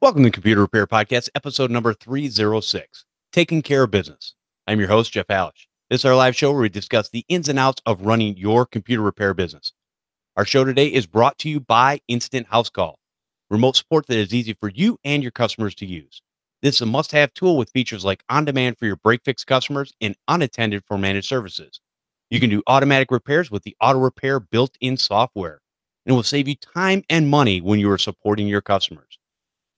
Welcome to Computer Repair Podcast, episode number 306, Taking Care of Business. I'm your host, Jeff Halash. This is our live show where we discuss the ins and outs of running your computer repair business. Our show today is brought to you by Instant House Call, remote support that is easy for you and your customers to use. This is a must-have tool with features like on-demand for your break-fix customers and unattended for managed services. You can do automatic repairs with the auto repair built-in software, and it will save you time and money when you are supporting your customers.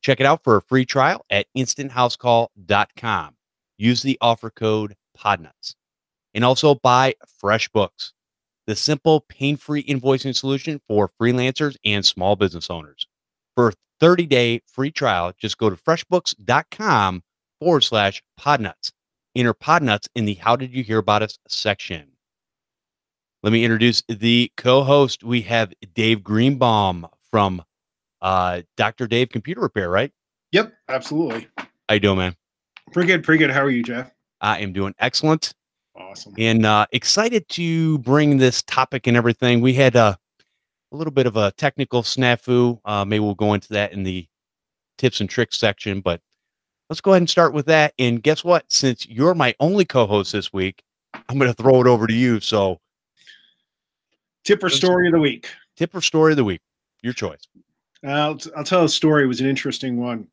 Check it out for a free trial at instanthouseCall.com. Use the offer code PODNUTS. And also buy FreshBooks, the simple, pain-free invoicing solution for freelancers and small business owners. For a 30-day free trial, just go to freshbooks.com/PODNUTS. Enter PODNUTS in the How Did You Hear About Us section. Let me introduce the co-host. We have Dave Greenbaum from DoctorDave Computer Repair, right? Yep, absolutely. How you doing, man? Pretty good, pretty good. How are you, Jeff? I am doing excellent. Awesome. And excited to bring this topic and everything. We had a little bit of a technical snafu. Maybe we'll go into that in the tips and tricks section, but let's go ahead and start with that. And guess what? Since you're my only co-host this week, I'm going to throw it over to you. So tip or story of the week. Tip or story of the week. Your choice. I'll tell a story. It was an interesting one.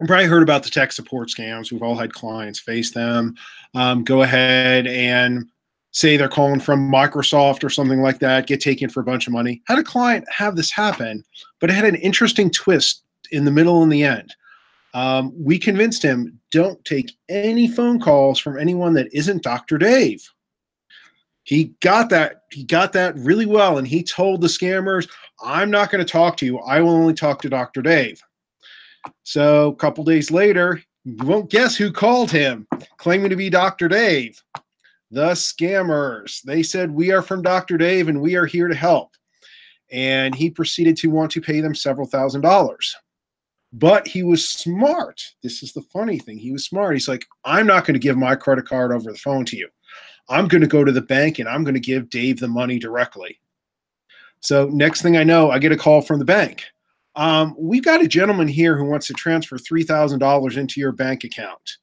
You probably heard about the tech support scams. We've all had clients face them. Go ahead and say they're calling from Microsoft or something like that, get taken for a bunch of money. Had a client have this happen, but it had an interesting twist in the middle and the end. We convinced him, don't take any phone calls from anyone that isn't Dr. Dave. He got that really well, and he told the scammers, I'm not going to talk to you. I will only talk to Dr. Dave. So a couple days later, you won't guess who called him, claiming to be Dr. Dave. The scammers. They said, we are from Dr. Dave, and we are here to help. And he proceeded to want to pay them several $1000s. But he was smart. This is the funny thing. He was smart. He's like, I'm not going to give my credit card over the phone to you. I'm going to go to the bank and I'm going to give Dave the money directly. So next thing I know, I get a call from the bank. We've got a gentleman here who wants to transfer $3,000 into your bank account.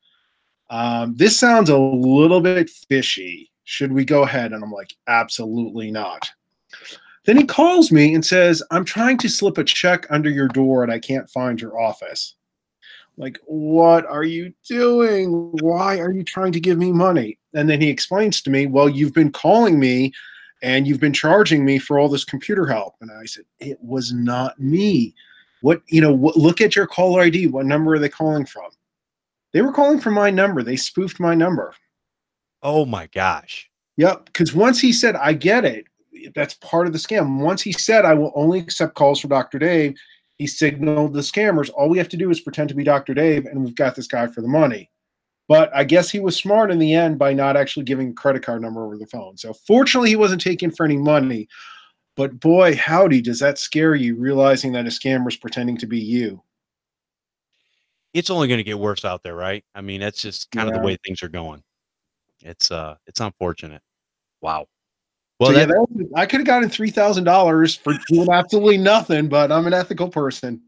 This sounds a little bit fishy. Should we go ahead? And I'm like, absolutely not. Then he calls me and says, I'm trying to slip a check under your door and I can't find your office. Like, what are you doing? Why are you trying to give me money? And then he explains to me, well, you've been calling me and you've been charging me for all this computer help. And I said, it was not me. Look at your caller ID. What number are they calling from? They were calling from my number. They spoofed my number. Oh my gosh. Yep. Because once he said, I get it. That's part of the scam. Once he said, I will only accept calls from Dr. Dave, he signaled the scammers, all we have to do is pretend to be Dr. Dave, and we've got this guy for the money. But I guess he was smart in the end by not actually giving a credit card number over the phone. So fortunately, he wasn't taking for any money. But boy, howdy, does that scare you, realizing that a scammer's pretending to be you? It's only going to get worse out there, right? I mean, that's just kind of the way things are going. It's unfortunate. Wow. Well, so I could have gotten $3,000 for doing absolutely nothing, but I'm an ethical person.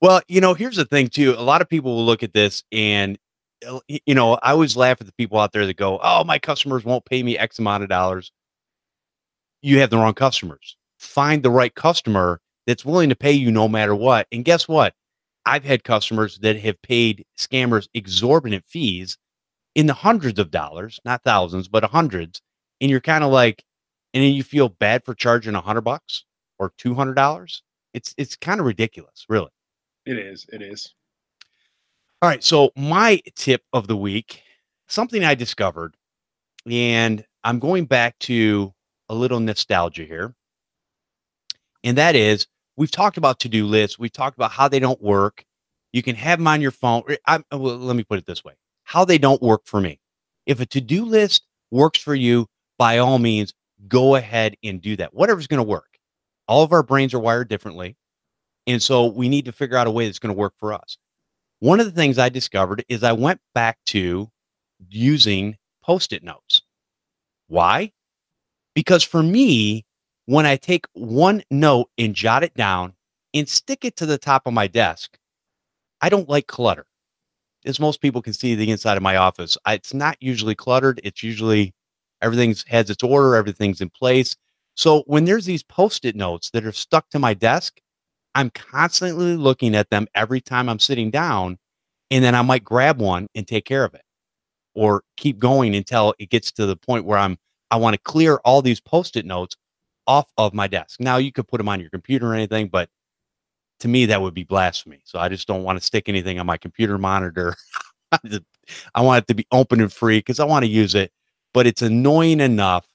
Well, here's the thing too. A lot of people will look at this and, I always laugh at the people out there that go, oh, my customers won't pay me X amount of dollars. You have the wrong customers. Find the right customer that's willing to pay you no matter what. And guess what? I've had customers that have paid scammers exorbitant fees in the hundreds of dollars, not thousands, but hundreds. And you're kind of like, and then you feel bad for charging $100 or $200. It's kind of ridiculous, really. It is. All right. So my tip of the week, something I discovered, and I'm going back to a little nostalgia here. And that is, we've talked about to-do lists. We've talked about how they don't work. You can have them on your phone. Let me put it this way. How they don't work for me. If a to-do list works for you, by all means, go ahead and do that. Whatever's going to work. All of our brains are wired differently. And so we need to figure out a way that's going to work for us. One of the things I discovered is I went back to using Post-it notes. Why? Because for me, when I take one note and jot it down and stick it to the top of my desk, I don't like clutter. As most people can see, the inside of my office, it's not usually cluttered. It's usually everything's has its order. Everything's in place. So when there's these Post-it notes that are stuck to my desk, I'm constantly looking at them every time I'm sitting down, and then I might grab one and take care of it or keep going until it gets to the point where I want to clear all these Post-it notes off of my desk. Now you could put them on your computer or anything, but to me, that would be blasphemy. So I just don't want to stick anything on my computer monitor. I want it to be open and free because I want to use it, but it's annoying enough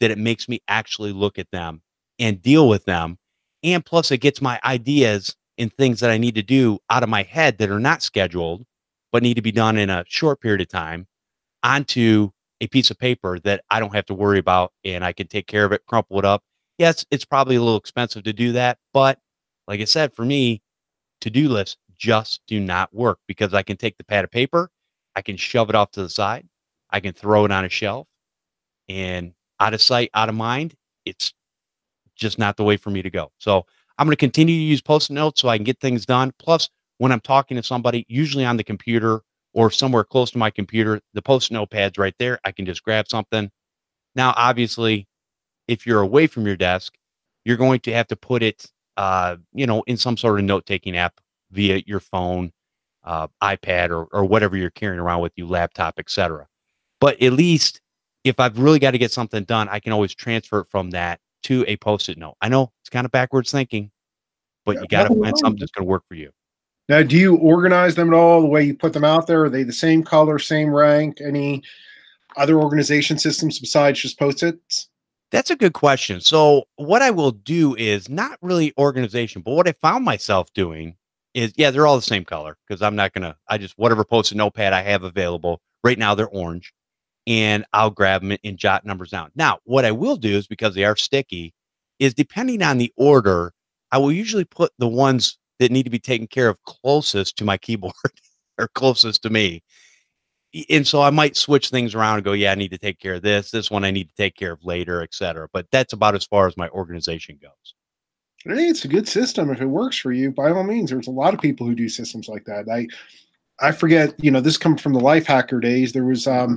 that it makes me actually look at them and deal with them. And plus it gets my ideas and things that I need to do out of my head that are not scheduled, but need to be done in a short period of time onto a piece of paper that I don't have to worry about. And I can take care of it, crumple it up. Yes, it's probably a little expensive to do that, but like I said, for me, to-do lists just do not work because I can take the pad of paper, I can shove it off to the side, I can throw it on a shelf, and out of sight, out of mind, it's just not the way for me to go. So I'm going to continue to use Post-it notes so I can get things done. Plus, when I'm talking to somebody, usually on the computer or somewhere close to my computer, the Post-it note pad's right there. I can just grab something. Now, obviously, if you're away from your desk, you're going to have to put it you know, in some sort of note-taking app via your phone, iPad, or whatever you're carrying around with you, laptop, etc. But at least if I've really got to get something done, I can always transfer it from that to a Post-it note. I know it's kind of backwards thinking, but yeah, you got to find something that's going to work for you. Now, do you organize them at all the way you put them out there? Are they the same color, same rank? Any other organization systems besides just Post-its? That's a good question. So what I will do is not really organization, but what I found myself doing is, yeah, they're all the same color because I'm not going to, I just, whatever Post-it notepad I have available right now, they're orange, and I'll grab them and jot numbers down. Now, what I will do is, because they are sticky, is depending on the order, I will usually put the ones that need to be taken care of closest to my keyboard or closest to me. And so I might switch things around and go, yeah, I need to take care of this. This one I need to take care of later, et cetera. But that's about as far as my organization goes. I think it's a good system. If it works for you, by all means, there's a lot of people who do systems like that. I forget, you know, this comes from the Lifehacker days. There was, I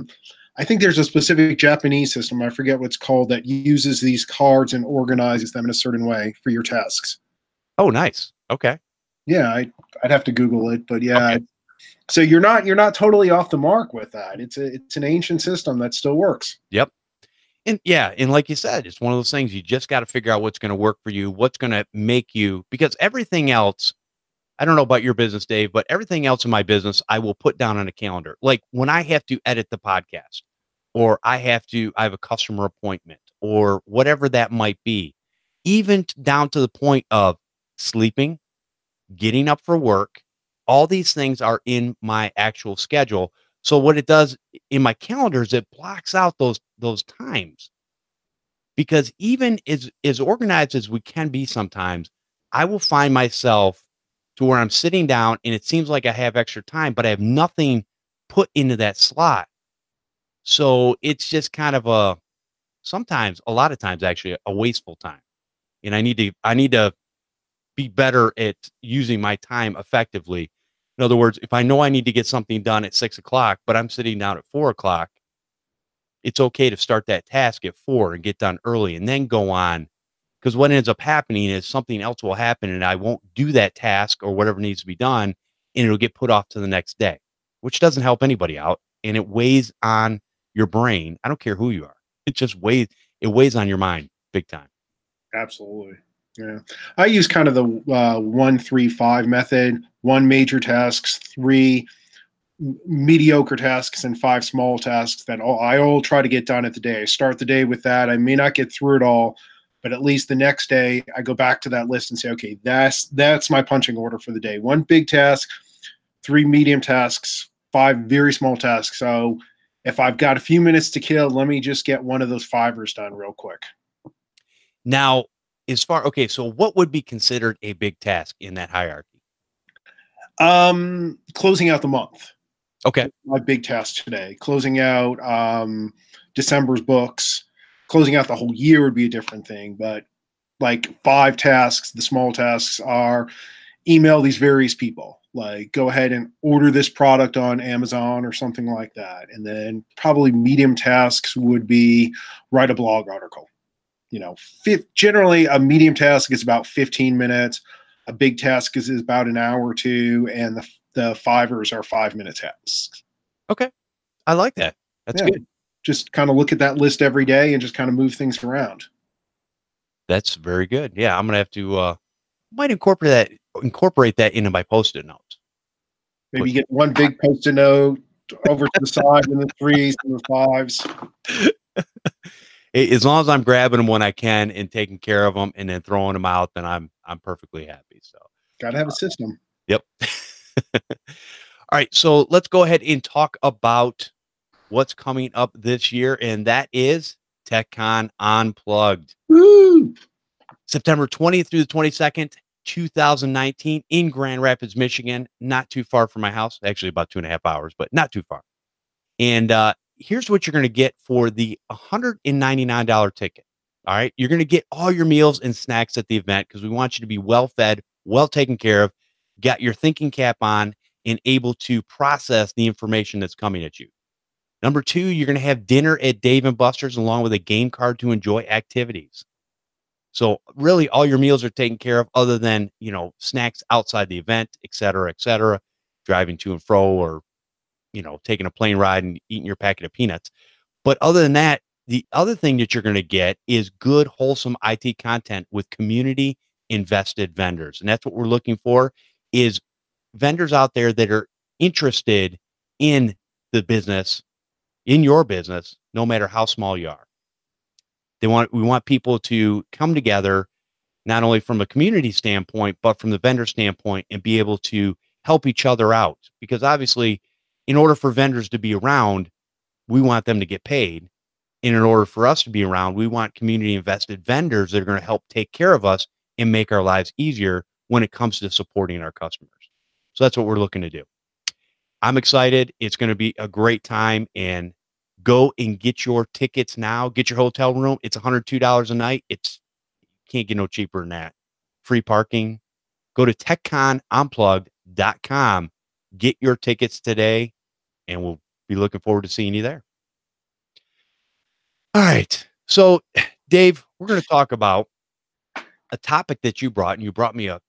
think there's a specific Japanese system, I forget what it's called, that uses these cards and organizes them in a certain way for your tasks. Oh, nice. Okay. Yeah, I'd have to Google it, but yeah. Okay. So you're not totally off the mark with that. It's an ancient system that still works. Yep. And yeah. And like you said, it's one of those things you just got to figure out what's going to work for you, what's going to make you, because everything else, I don't know about your business, Dave, but everything else in my business, I will put down on a calendar. Like when I have to edit the podcast, or I have a customer appointment, or whatever that might be, even down to the point of sleeping, getting up for work. All these things are in my actual schedule. So what it does in my calendar is it blocks out those times, because even as organized as we can be sometimes, I will find myself to where I'm sitting down and it seems like I have extra time, but I have nothing put into that slot. So it's just kind of a wasteful time. And I need to be better at using my time effectively. In other words, if I know I need to get something done at 6 o'clock, but I'm sitting down at 4 o'clock, it's okay to start that task at 4 and get done early and then go on. Because what ends up happening is something else will happen and I won't do that task or whatever needs to be done, and it'll get put off to the next day, which doesn't help anybody out. And it weighs on your brain. I don't care who you are. It just weighs on your mind big time. Absolutely. Yeah, I use kind of the 1-3-5 method: 1 major tasks, 3 mediocre tasks, and 5 small tasks that I all try to get done at the day. I start the day with that. I may not get through it all, but at least the next day I go back to that list and say, okay, that's my punching order for the day: 1 big task, 3 medium tasks, 5 very small tasks. So if I've got a few minutes to kill, let me just get one of those fivers done real quick. Now, okay, so what would be considered a big task in that hierarchy? Closing out the month. Okay. My big task today, closing out December's books. Closing out the whole year would be a different thing, but like 5 tasks, the small tasks are email these various people. like go ahead and order this product on Amazon or something like that. And then probably medium tasks would be write a blog article. You know, generally a medium task is about 15 minutes. A big task is about an hour or two. And the fivers are 5-minute tasks. Okay. I like that. That's good. Just kind of look at that list every day and just kind of move things around. That's very good. Yeah. I'm going to have to, might incorporate that into my Post-it notes. Maybe you get one big Post-it note over to the side and the threes and the fives. As long as I'm grabbing them when I can and taking care of them and then throwing them out, then I'm perfectly happy. So gotta have a system. Yep. All right, so let's go ahead and talk about what's coming up this year, and that is TechCon Unplugged. Woo! September 20th through the 22nd, 2019 in Grand Rapids, Michigan, not too far from my house, actually about 2.5 hours, but not too far. And here's what you're going to get for the $199 ticket. All right, you're going to get all your meals and snacks at the event because we want you to be well fed, well taken care of, got your thinking cap on, and able to process the information that's coming at you. Number two, you're going to have dinner at Dave & Buster's along with a game card to enjoy activities. So really all your meals are taken care of other than, you know, snacks outside the event, et cetera, driving to and fro or, you know, taking a plane ride and eating your packet of peanuts. But other than that, the other thing that you're going to get is good, wholesome IT content with community invested vendors. And that's what we're looking for is vendors out there that are interested in the business, in your business, no matter how small you are. We want people to come together, not only from a community standpoint, but from the vendor standpoint, and be able to help each other out. Because obviously, in order for vendors to be around, we want them to get paid. And in order for us to be around, we want community invested vendors that are going to help take care of us and make our lives easier when it comes to supporting our customers. So that's what we're looking to do. I'm excited. It's going to be a great time, and go and get your tickets now. Get your hotel room. It's $102 a night. It's can't get no cheaper than that. Free parking. Go to TechConUnplugged.com. Get your tickets today, and we'll be looking forward to seeing you there. All right. So, Dave, we're going to talk about a topic that you brought, and you brought me a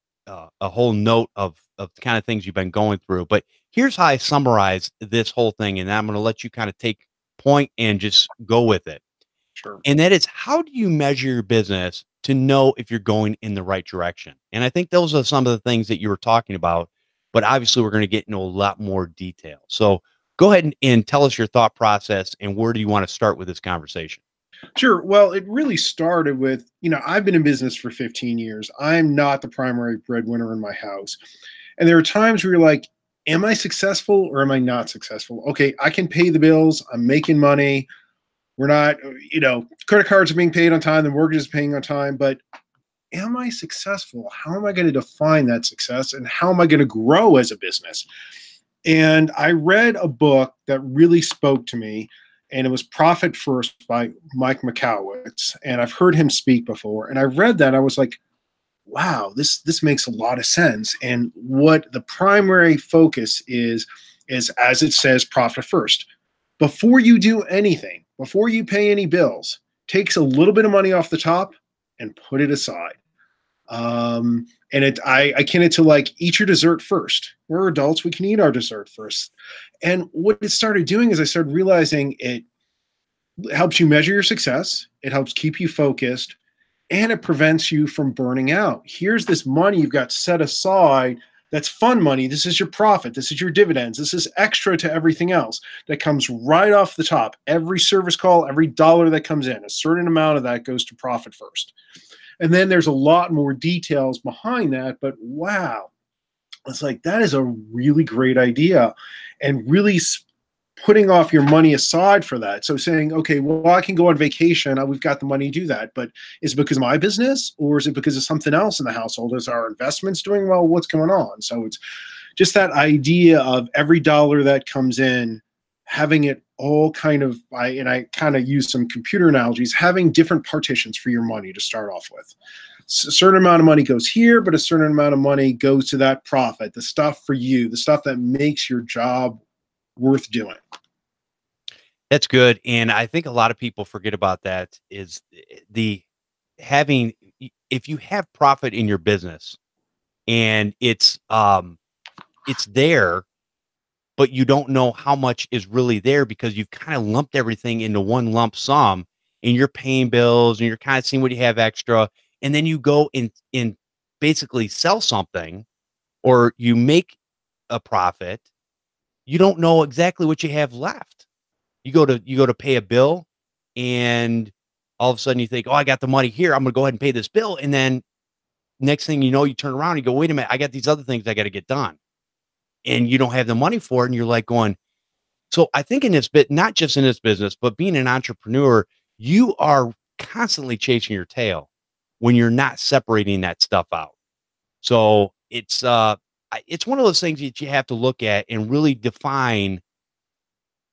whole note of the kind of things you've been going through. But here's how I summarize this whole thing, and I'm going to let you kind of take point and just go with it. Sure. And that is, how do you measure your business to know if you're going in the right direction? And I think those are some of the things that you were talking about, but obviously we're going to get into a lot more detail. So go ahead and tell us your thought process and where do you want to start with this conversation? Sure. Well, it really started with, you know, I've been in business for 15 years. I'm not the primary breadwinner in my house. And there are times where you're like, am I successful or am I not successful? Okay, I can pay the bills. I'm making money. We're not, you know, credit cards are being paid on time. The mortgage is paying on time. But am I successful? How am I going to define that success? And how am I going to grow as a business? And I read a book that really spoke to me. And it was Profit First by Mike Michalowicz. And I've heard him speak before. And I read that. I was like, wow, this makes a lot of sense. And what the primary focus is as it says, profit first. Before you do anything, before you pay any bills, takes a little bit of money off the top and put it aside. And I akin it to like, eat your dessert first. We're adults, we can eat our dessert first. And what it started doing is I started realizing it helps you measure your success. It helps keep you focused. And it prevents you from burning out. Here's this money you've got set aside that's fun money. This is your profit. This is your dividends. This is extra to everything else that comes right off the top. Every service call, every dollar that comes in, a certain amount of that goes to Profit First. And then there's a lot more details behind that. But wow, it's like that is a really great idea and really putting off your money aside for that. So saying, okay, well, I can go on vacation. We've got the money to do that. But is it because of my business or is it because of something else in the household? Is our investments doing well? What's going on? So it's just that idea of every dollar that comes in, having it all kind of, and I kind of use some computer analogies, having different partitions for your money to start off with. certain amount of money goes here, but a certain amount of money goes to that profit, the stuff for you, the stuff that makes your job worth doing. That's good. And I think a lot of people forget about that is the having, if you have profit in your business and it's there, but you don't know how much is really there because you've kind of lumped everything into one lump sum and you're paying bills and you're kind of seeing what you have extra. And then you go and basically sell something or you make a profit. You don't know exactly what you have left. You go to pay a bill and all of a sudden you think, oh, I got the money here. I'm going to go ahead and pay this bill. And then next thing you know, you turn around and you go, wait a minute, I got these other things I got to get done. And you don't have the money for it. And you're like going, so I think in this bit, not just in this business, but being an entrepreneur, you are constantly chasing your tail when you're not separating that stuff out. So it's one of those things that you have to look at and really define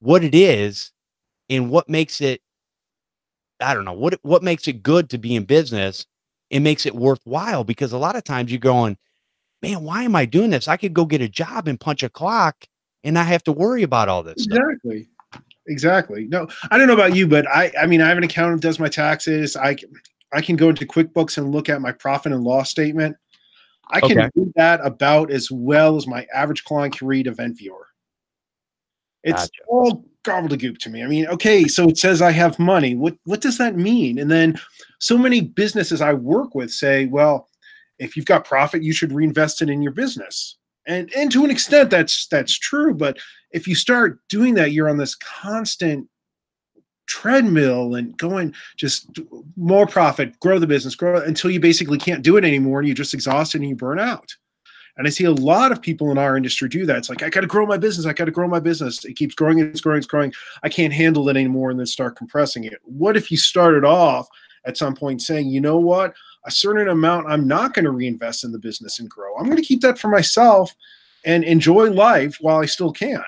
what it is and what makes it, I don't know, what makes it good to be in business and makes it worthwhile. Because a lot of times you're going, man, why am I doing this? I could go get a job and punch a clock and not have to worry about all this stuff. Exactly. Exactly. No, I don't know about you, but I mean, I have an accountant that does my taxes. I can go into QuickBooks and look at my profit and loss statement. I can do that about as well as my average client can read Event Viewer. It's all gobbledygook to me. I mean, okay, so it says I have money. What does that mean? And then so many businesses I work with say, well, if you've got profit, you should reinvest it in your business. And to an extent, that's true. But if you start doing that, you're on this constant treadmill and going just more profit, grow the business, grow until you basically can't do it anymore and you're just exhausted and you burn out. And I see a lot of people in our industry do that. It's like, I got to grow my business. I got to grow my business. It keeps growing. It's growing. It's growing. I can't handle it anymore. And then start compressing it. What if you started off at some point saying, you know what, a certain amount I'm not going to reinvest in the business and grow. I'm going to keep that for myself and enjoy life while I still can.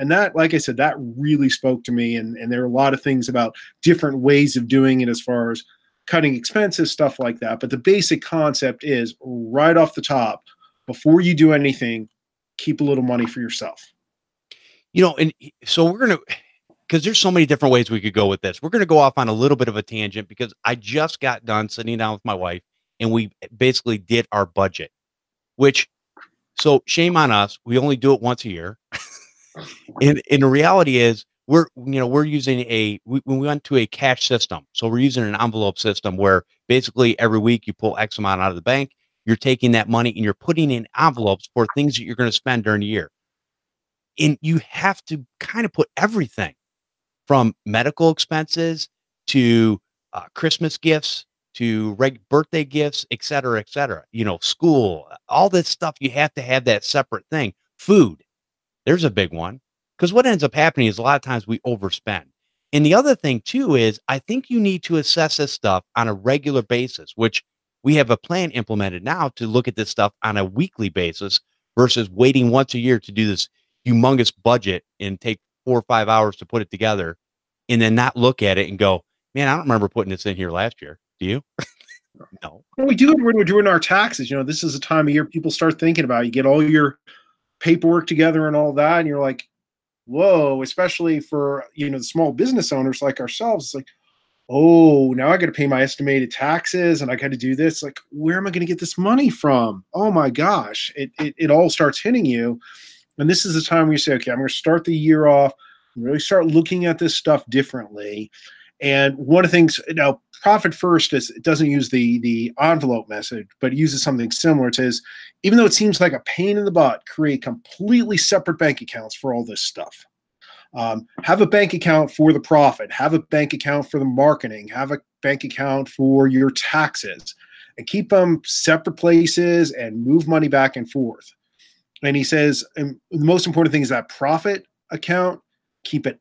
And that, like I said, that really spoke to me. And there are a lot of things about different ways of doing it as far as cutting expenses, stuff like that. But the basic concept is right off the top, before you do anything, keep a little money for yourself. You know, and so we're going to, because there's so many different ways we could go with this. We're going to go off on a little bit of a tangent because I just got done sitting down with my wife and we basically did our budget, which, so shame on us. We only do it once a year. And the reality is we're using we went to a cash system. So we're using an envelope system where basically every week you pull X amount out of the bank, you're taking that money and you're putting in envelopes for things that you're going to spend during the year. And you have to kind of put everything from medical expenses to Christmas gifts, to birthday gifts, et cetera, you know, school, all this stuff. You have to have that separate thing. Food. There's a big one, because what ends up happening is a lot of times we overspend. And the other thing too is I think you need to assess this stuff on a regular basis, which we have a plan implemented now to look at this stuff on a weekly basis versus waiting once a year to do this humongous budget and take 4 or 5 hours to put it together and then not look at it and go, man, I don't remember putting this in here last year. Do you? No. Well, we do it when we're doing our taxes. You know, this is a time of year people start thinking about it. You get all your paperwork together and all that. And you're like, whoa, especially for, you know, the small business owners like ourselves. It's like, oh, now I got to pay my estimated taxes and I got to do this. Like, where am I going to get this money from? Oh my gosh. It all starts hitting you. And this is the time where you say, okay, I'm going to start the year off and really start looking at this stuff differently. And one of the things, you know, Profit First is, it doesn't use the envelope method, but it uses something similar. It says, even though it seems like a pain in the butt, create completely separate bank accounts for all this stuff. Have a bank account for the profit, have a bank account for the marketing, have a bank account for your taxes, and keep them separate places and move money back and forth. And he says, and the most important thing is that profit account, keep it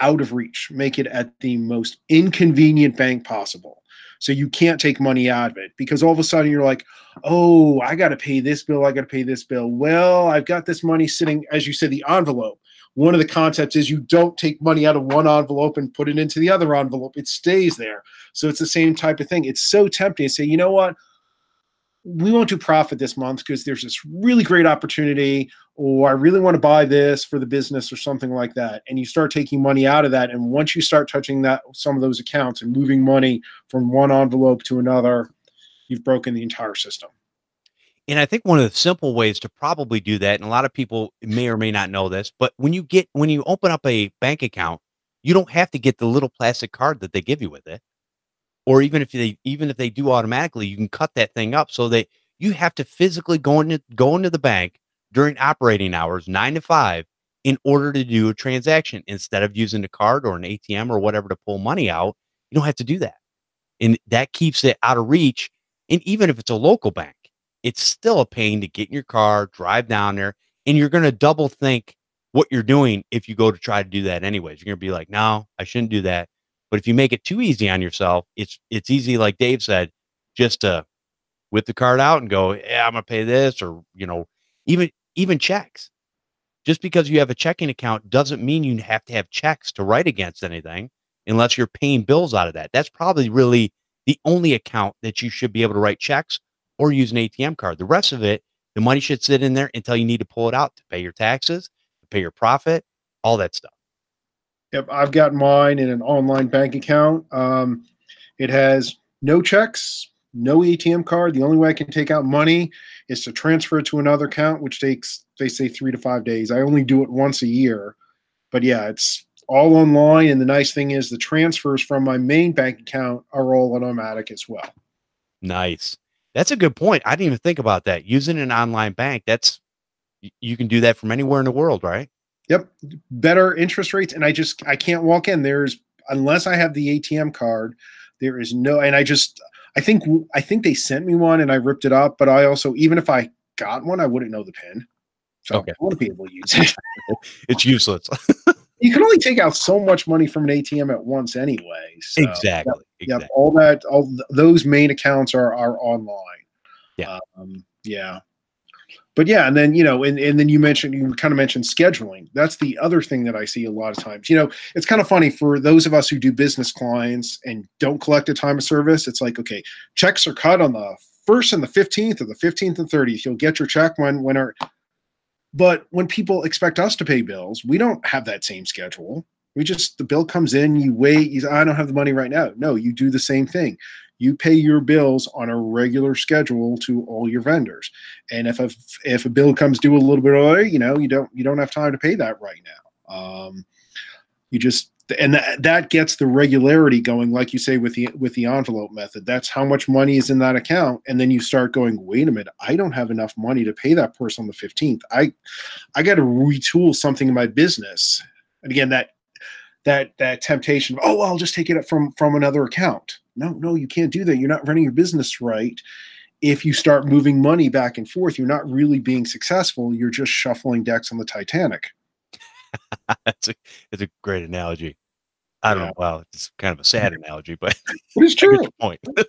out of reach, make it at the most inconvenient bank possible. So you can't take money out of it, because all of a sudden you're like, oh, I got to pay this bill. I got to pay this bill. Well, I've got this money sitting, as you said, the envelope. One of the concepts is you don't take money out of one envelope and put it into the other envelope. It stays there. So it's the same type of thing. It's so tempting to say, you know what? we won't do profit this month because there's this really great opportunity, or I really want to buy this for the business or something like that. And you start taking money out of that. And once you start touching that, some of those accounts and moving money from one envelope to another, you've broken the entire system. And I think one of the simple ways to probably do that, and a lot of people may or may not know this, but when you open up a bank account, you don't have to get the little plastic card that they give you with it. Or even if they do automatically, you can cut that thing up so that you have to physically go into the bank during operating hours, 9 to 5, in order to do a transaction instead of using a card or an ATM or whatever to pull money out. You don't have to do that. And that keeps it out of reach. And even if it's a local bank, it's still a pain to get in your car, drive down there, and you're going to double think what you're doing if you go to try to do that anyways. You're going to be like, no, I shouldn't do that. But if you make it too easy on yourself, it's easy, like Dave said, just to whip the card out and go, yeah, I'm going to pay this, or, you know, even checks. Just because you have a checking account doesn't mean you have to have checks to write against anything unless you're paying bills out of that. That's probably really the only account that you should be able to write checks or use an ATM card. The rest of it, the money should sit in there until you need to pull it out to pay your taxes, to pay your profit, all that stuff. Yep, I've got mine in an online bank account. It has no checks, no ATM card. The only way I can take out money is to transfer it to another account, which takes, they say, 3 to 5 days. I only do it once a year. But yeah, it's all online. And the nice thing is the transfers from my main bank account are all automatic as well. Nice. That's a good point. I didn't even think about that. Using an online bank, that's, you can do that from anywhere in the world, right? Yep. Better interest rates. And I can't walk in. Unless I have the ATM card, there is no, and I think they sent me one and I ripped it up, but I also, even if I got one, I wouldn't know the PIN. So okay. I want to be able to use it. It's useless. You can only take out so much money from an ATM at once anyway. So, exactly. Yep, exactly. All those main accounts are online. Yeah. Yeah. But yeah, and then, you know, and then you kind of mentioned scheduling. That's the other thing that I see a lot of times. You know, it's kind of funny for those of us who do business clients and don't collect a time of service. It's like, okay, checks are cut on the 1st and the 15th or the 15th and 30th. You'll get your check but when people expect us to pay bills, we don't have that same schedule. The bill comes in, you wait, I don't have the money right now. No, you do the same thing. You pay your bills on a regular schedule to all your vendors. And if a bill comes due a little bit early, you know, you don't have time to pay that right now. That gets the regularity going, like you say, with the envelope method. That's how much money is in that account. And then you start going, wait a minute, I don't have enough money to pay that person on the 15th. I got to retool something in my business. And again, that temptation, oh, I'll just take it from another account. No, you can't do that. You're not running your business right. If you start moving money back and forth, you're not really being successful. You're just shuffling decks on the Titanic. It's a great analogy. I don't know. Wow, it's kind of a sad analogy, but it's true. Point. I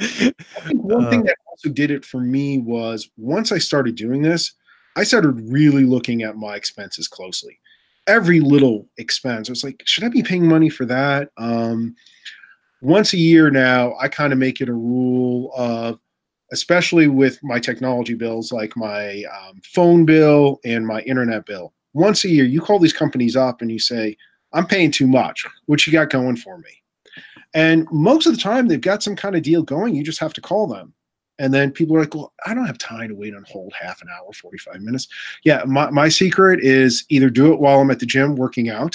think one thing that also did it for me was once I started doing this, I started really looking at my expenses closely. Every little expense, I was like, should I be paying money for that? Once a year now, I kind of make it a rule of, especially with my technology bills, like my phone bill and my internet bill. Once a year, you call these companies up and you say, I'm paying too much. What you got going for me? And most of the time, they've got some kind of deal going. You just have to call them. And then people are like, well, I don't have time to wait on hold half an hour, 45 minutes. Yeah, my secret is either do it while I'm at the gym working out,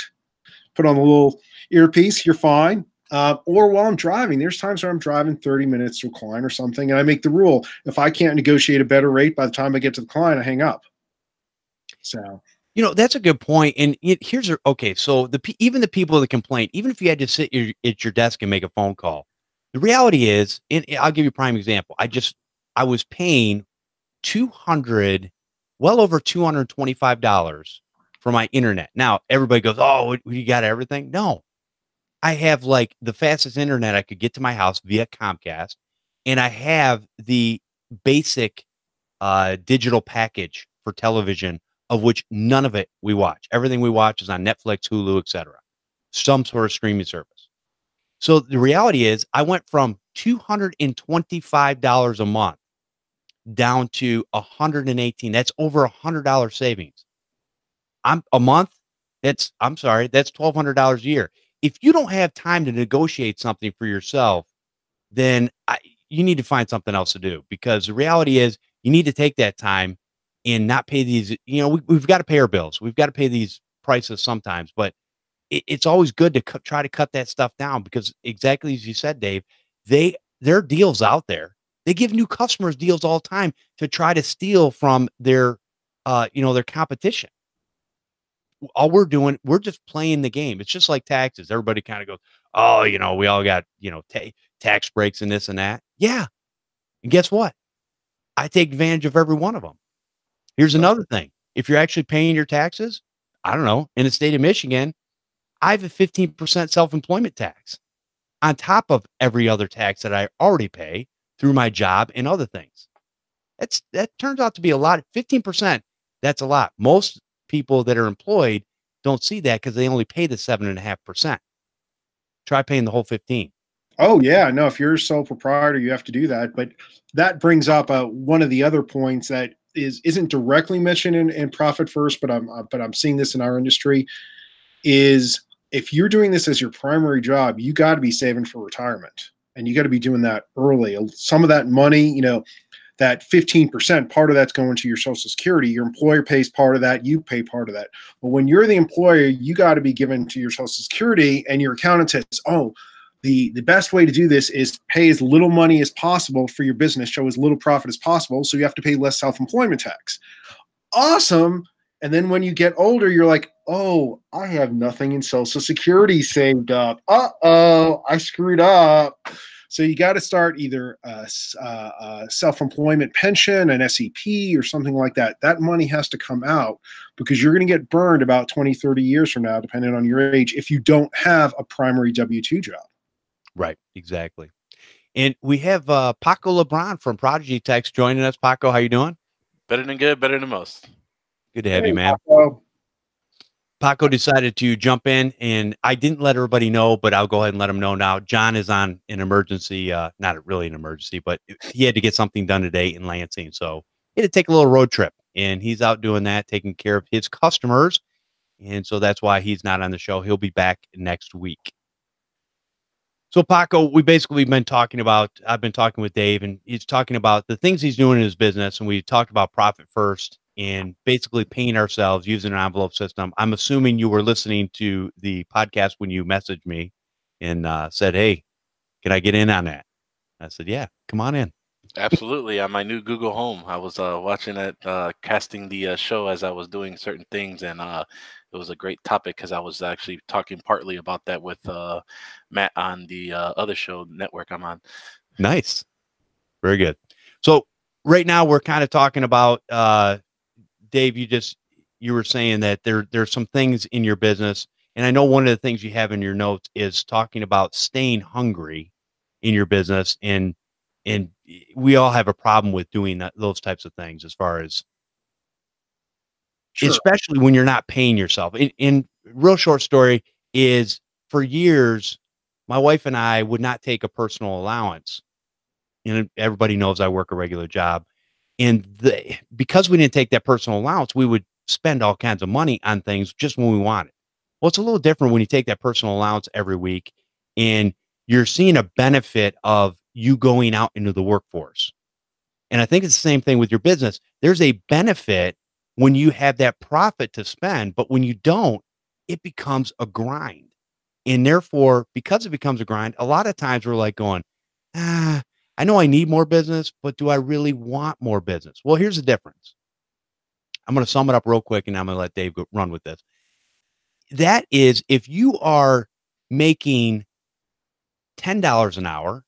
put on a little earpiece, you're fine. Or while I'm driving, there's times where I'm driving 30 minutes to a client or something, and I make the rule. If I can't negotiate a better rate by the time I get to the client, I hang up. So, you know, that's a good point. And so even the people that complain, even if you had to sit at your desk and make a phone call, the reality is, and I'll give you a prime example. I was paying well over $225 for my internet. Now everybody goes, oh, you got everything. No. I have like the fastest internet I could get to my house via Comcast, and I have the basic digital package for television, of which none of it we watch. Everything we watch is on Netflix, Hulu, etc., some sort of streaming service. So the reality is I went from $225 a month down to $118. That's over $100 savings. That's $1,200 a year. If you don't have time to negotiate something for yourself, then you need to find something else to do, because the reality is you need to take that time and not pay these, we've got to pay our bills. We've got to pay these prices sometimes, but it's always good to try to cut that stuff down, because exactly as you said, Dave, there are deals out there. They give new customers deals all the time to try to steal from their competition. All we're doing, we're just playing the game. It's just like taxes. Everybody kind of goes, oh, we all got, tax breaks and this and that. Yeah. And guess what? I take advantage of every one of them. Here's another thing. If you're actually paying your taxes, I don't know, in the state of Michigan, I have a 15% self-employment tax on top of every other tax that I already pay through my job and other things. That turns out to be a lot. 15%, that's a lot. Most people that are employed don't see that because they only pay the 7.5%. Try paying the whole 15. Oh yeah, no, if you're a sole proprietor, you have to do that. But that brings up one of the other points that isn't directly mentioned in Profit First, but I'm seeing this in our industry, is if you're doing this as your primary job, you got to be saving for retirement, and you got to be doing that early. Some of that money, that 15%, part of that's going to your Social Security. Your employer pays part of that. You pay part of that. But when you're the employer, you got to be given to your Social Security, and your accountant says, oh, the best way to do this is pay as little money as possible for your business, show as little profit as possible, so you have to pay less self-employment tax. Awesome. And then when you get older, you're like, oh, I have nothing in Social Security saved up. Uh-oh, I screwed up. So you got to start either a self-employment pension, an SEP, or something like that. That money has to come out, because you're going to get burned about 20, 30 years from now, depending on your age, if you don't have a primary W-2 job. Right, exactly. And we have Paco LeBron from Prodigy Techs joining us. Paco, how you doing? Better than good, better than most. Good to have you, man. Paco decided to jump in, and I didn't let everybody know, but I'll go ahead and let them know now. John is on an emergency, not really an emergency, but he had to get something done today in Lansing. So he had to take a little road trip, and he's out doing that, taking care of his customers. And so that's why he's not on the show. He'll be back next week. So Paco, we basically been talking about, I've been talking with Dave, and he's talking about the things he's doing in his business. And we talked about Profit First, and basically paying ourselves using an envelope system. I'm assuming you were listening to the podcast when you messaged me and said, hey, can I get in on that? I said, yeah, come on in. Absolutely. On my new Google Home, I was watching that, casting the show as I was doing certain things. And it was a great topic, because I was actually talking partly about that with Matt on the other show network I'm on. Nice. Very good. So right now we're kind of talking about, Dave, you were saying that there's some things in your business, and I know one of the things you have in your notes is talking about staying hungry in your business, and we all have a problem with doing those types of things, as far as, sure, especially when you're not paying yourself. In real short story is, for years, my wife and I would not take a personal allowance, and everybody knows I work a regular job. And because we didn't take that personal allowance, we would spend all kinds of money on things just when we wanted. Well, it's a little different when you take that personal allowance every week and you're seeing a benefit of you going out into the workforce. And I think it's the same thing with your business. There's a benefit when you have that profit to spend, but when you don't, it becomes a grind. And therefore, because it becomes a grind, a lot of times we're like going, I know I need more business, but do I really want more business? Well, here's the difference. I'm going to sum it up real quick, and I'm going to let Dave run with this. That is, if you are making $10 an hour,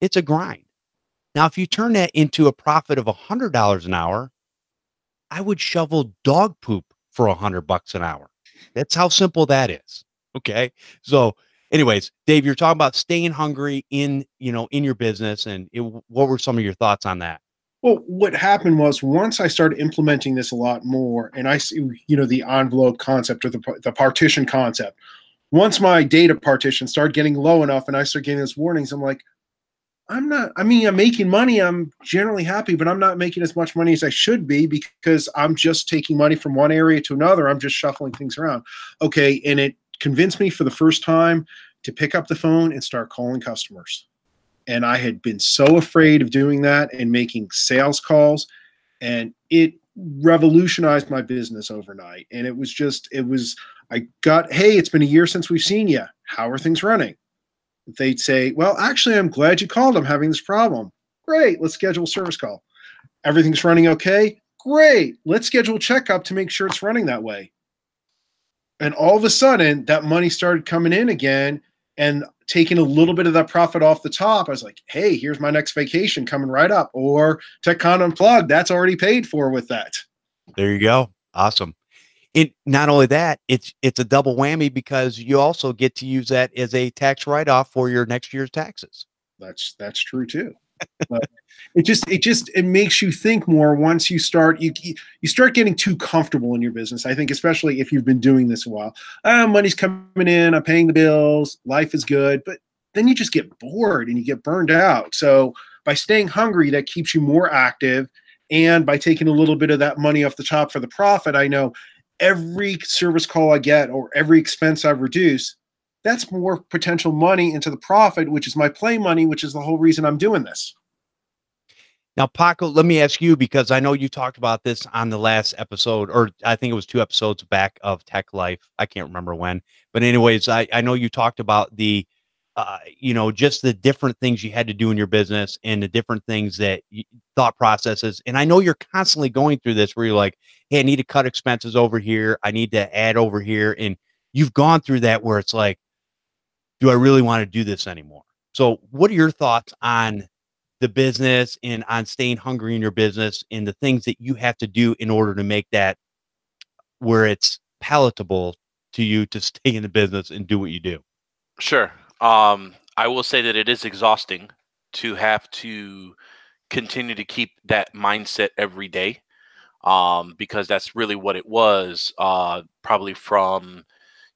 it's a grind. Now, if you turn that into a profit of $100 an hour, I would shovel dog poop for $100 an hour. That's how simple that is. Okay. So anyways, Dave, you're talking about staying hungry in your business. And what were some of your thoughts on that? Well, what happened was, once I started implementing this a lot more, and I see, the envelope concept, or the partition concept, once my data partition started getting low enough and I started getting those warnings, I'm like, I'm not, I mean, I'm making money. I'm generally happy, but I'm not making as much money as I should be because I'm just taking money from one area to another. I'm just shuffling things around. Okay. And it convinced me for the first time to pick up the phone and start calling customers. And I had been so afraid of doing that and making sales calls, and it revolutionized my business overnight. And it was just, I got, hey, it's been a year since we've seen you. How are things running? They'd say, well, actually, I'm glad you called. I'm having this problem. Great. Let's schedule a service call. Everything's running okay. Great. Let's schedule a checkup to make sure it's running that way. And all of a sudden, that money started coming in again and taking a little bit of that profit off the top. I was like, hey, here's my next vacation coming right up, or TechCon Unplugged. That's already paid for with that. There you go. Awesome. It, not only that, it's a double whammy because you also get to use that as a tax write-off for your next year's taxes. That's true too. But it makes you think more once you start, you start getting too comfortable in your business. I think, especially if you've been doing this a while, money's coming in, I'm paying the bills, life is good, but then you just get bored and you get burned out. So by staying hungry, that keeps you more active. And by taking a little bit of that money off the top for the profit, I know, every service call I get or every expense I reduce, that's more potential money into the profit, which is my play money, which is the whole reason I'm doing this. Now, Paco, let me ask you, because I know you talked about this on the last episode, or I think it was 2 episodes back of Tech Life. I can't remember when, but anyways, I know you talked about the, you know, just the different things you had to do in your business and the different things that you, thought processes. And I know you're constantly going through this where you're like, hey, I need to cut expenses over here. I need to add over here. And you've gone through that where it's like, do I really want to do this anymore? So what are your thoughts on the business and on staying hungry in your business and the things that you have to do in order to make that where it's palatable to you to stay in the business and do what you do? Sure. I will say that it is exhausting to have to continue to keep that mindset every day, because that's really what it was, probably from,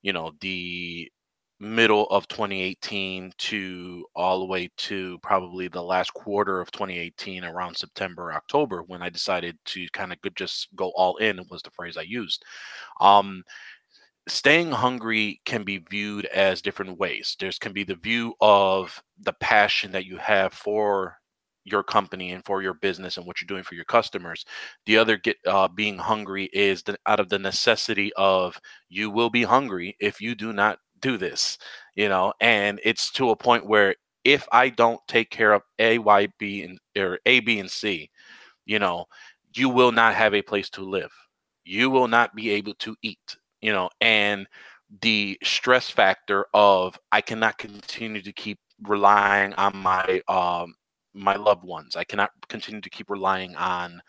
you know, the middle of 2018 to all the way to probably the last quarter of 2018 around September, October, when I decided to kind of just go all in, was the phrase I used. Staying hungry can be viewed as different ways. There's can be the view of the passion that you have for your company and for your business and what you're doing for your customers. The other being hungry is out of the necessity of, you will be hungry if you do not do this, you know, and it's to a point where if I don't take care of A, Y, B, and, or A, B, and C, you know, you will not have a place to live. You will not be able to eat. You know, and the stress factor of, I cannot continue to keep relying on my my loved ones. I cannot continue to keep relying on,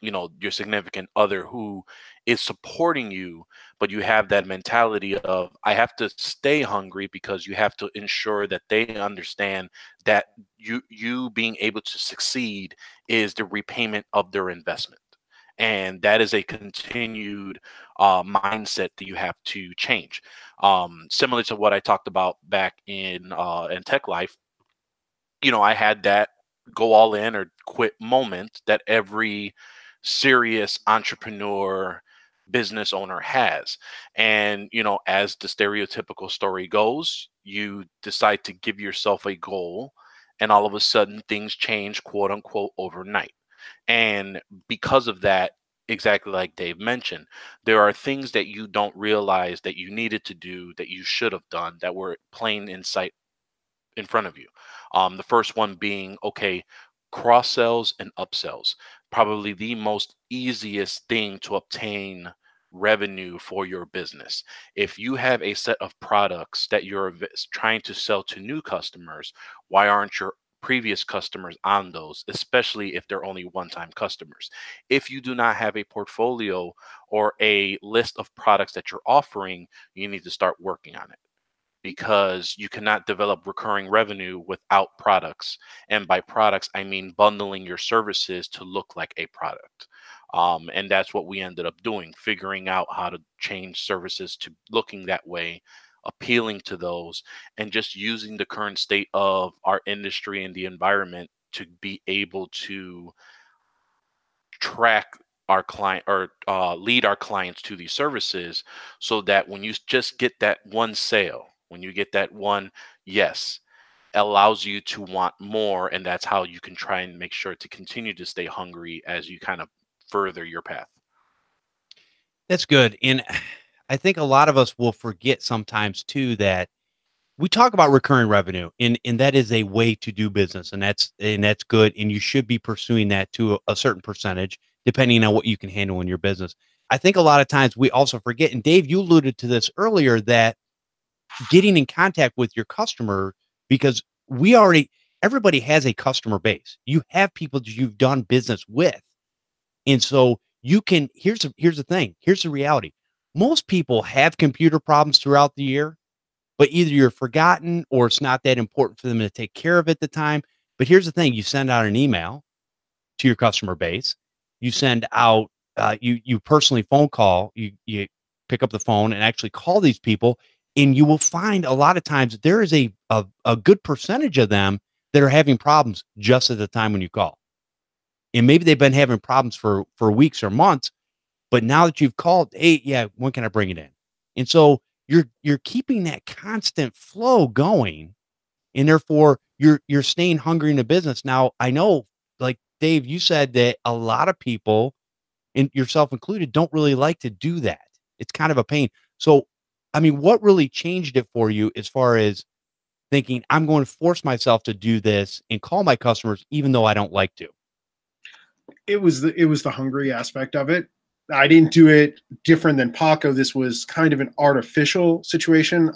you know, your significant other who is supporting you, but you have that mentality of, I have to stay hungry because you have to ensure that they understand that you being able to succeed is the repayment of their investment. And that is a continued mindset that you have to change. Similar to what I talked about back in Tech Life, you know, I had that go all in or quit moment that every serious entrepreneur business owner has. And, you know, as the stereotypical story goes, you decide to give yourself a goal, and all of a sudden things change, quote unquote, overnight. And because of that, exactly like Dave mentioned, there are things that you don't realize that you needed to do, that you should have done, that were plain in sight in front of you. The first one being, okay, cross sells and upsells, probably the most easiest thing to obtain revenue for your business. If you have a set of products that you're trying to sell to new customers, why aren't your previous customers on those, especially if they're only one-time customers? If you do not have a portfolio or a list of products that you're offering, you need to start working on it, because you cannot develop recurring revenue without products. And by products, I mean bundling your services to look like a product. And that's what we ended up doing, figuring out how to change services to looking that way, appealing to those, and just using the current state of our industry and the environment to be able to track our client or lead our clients to these services, so that when you just get that one sale, when you get that one yes, allows you to want more. And that's how you can try and make sure to continue to stay hungry as you kind of further your path. That's good. And I think a lot of us will forget sometimes too, that we talk about recurring revenue, and that is a way to do business, and that's good. And you should be pursuing that to a certain percentage, depending on what you can handle in your business. I think a lot of times we also forget, and Dave, you alluded to this earlier, that getting in contact with your customer, because everybody has a customer base. You have people that you've done business with. And so here's the thing. Here's the reality. Most people have computer problems throughout the year, but either you're forgotten or it's not that important for them to take care of at the time. But here's the thing. You send out an email to your customer base. You send out, you personally phone call, you pick up the phone and actually call these people, and you will find a lot of times there is a good percentage of them that are having problems just at the time when you call. And maybe they've been having problems for weeks or months, but now that you've called, hey, yeah, when can I bring it in? And so you're keeping that constant flow going, and therefore you're staying hungry in the business. Now, I know, like, Dave, you said that a lot of people, and yourself included, don't really like to do that. It's kind of a pain. So, I mean, what really changed it for you as far as thinking, I'm going to force myself to do this and call my customers, even though I don't like to? It was the hungry aspect of it. I didn't do it different than Paco. This was kind of an artificial situation.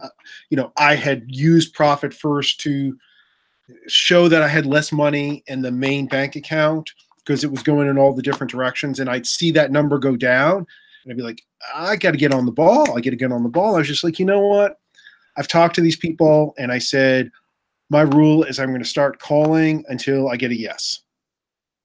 You know, I had used Profit First to show that I had less money in the main bank account because it was going in all the different directions. And I'd see that number go down and I'd be like, I got to get on the ball. I got to get on the ball. I was just like, you know what? I've talked to these people and I said, my rule is I'm going to start calling until I get a yes.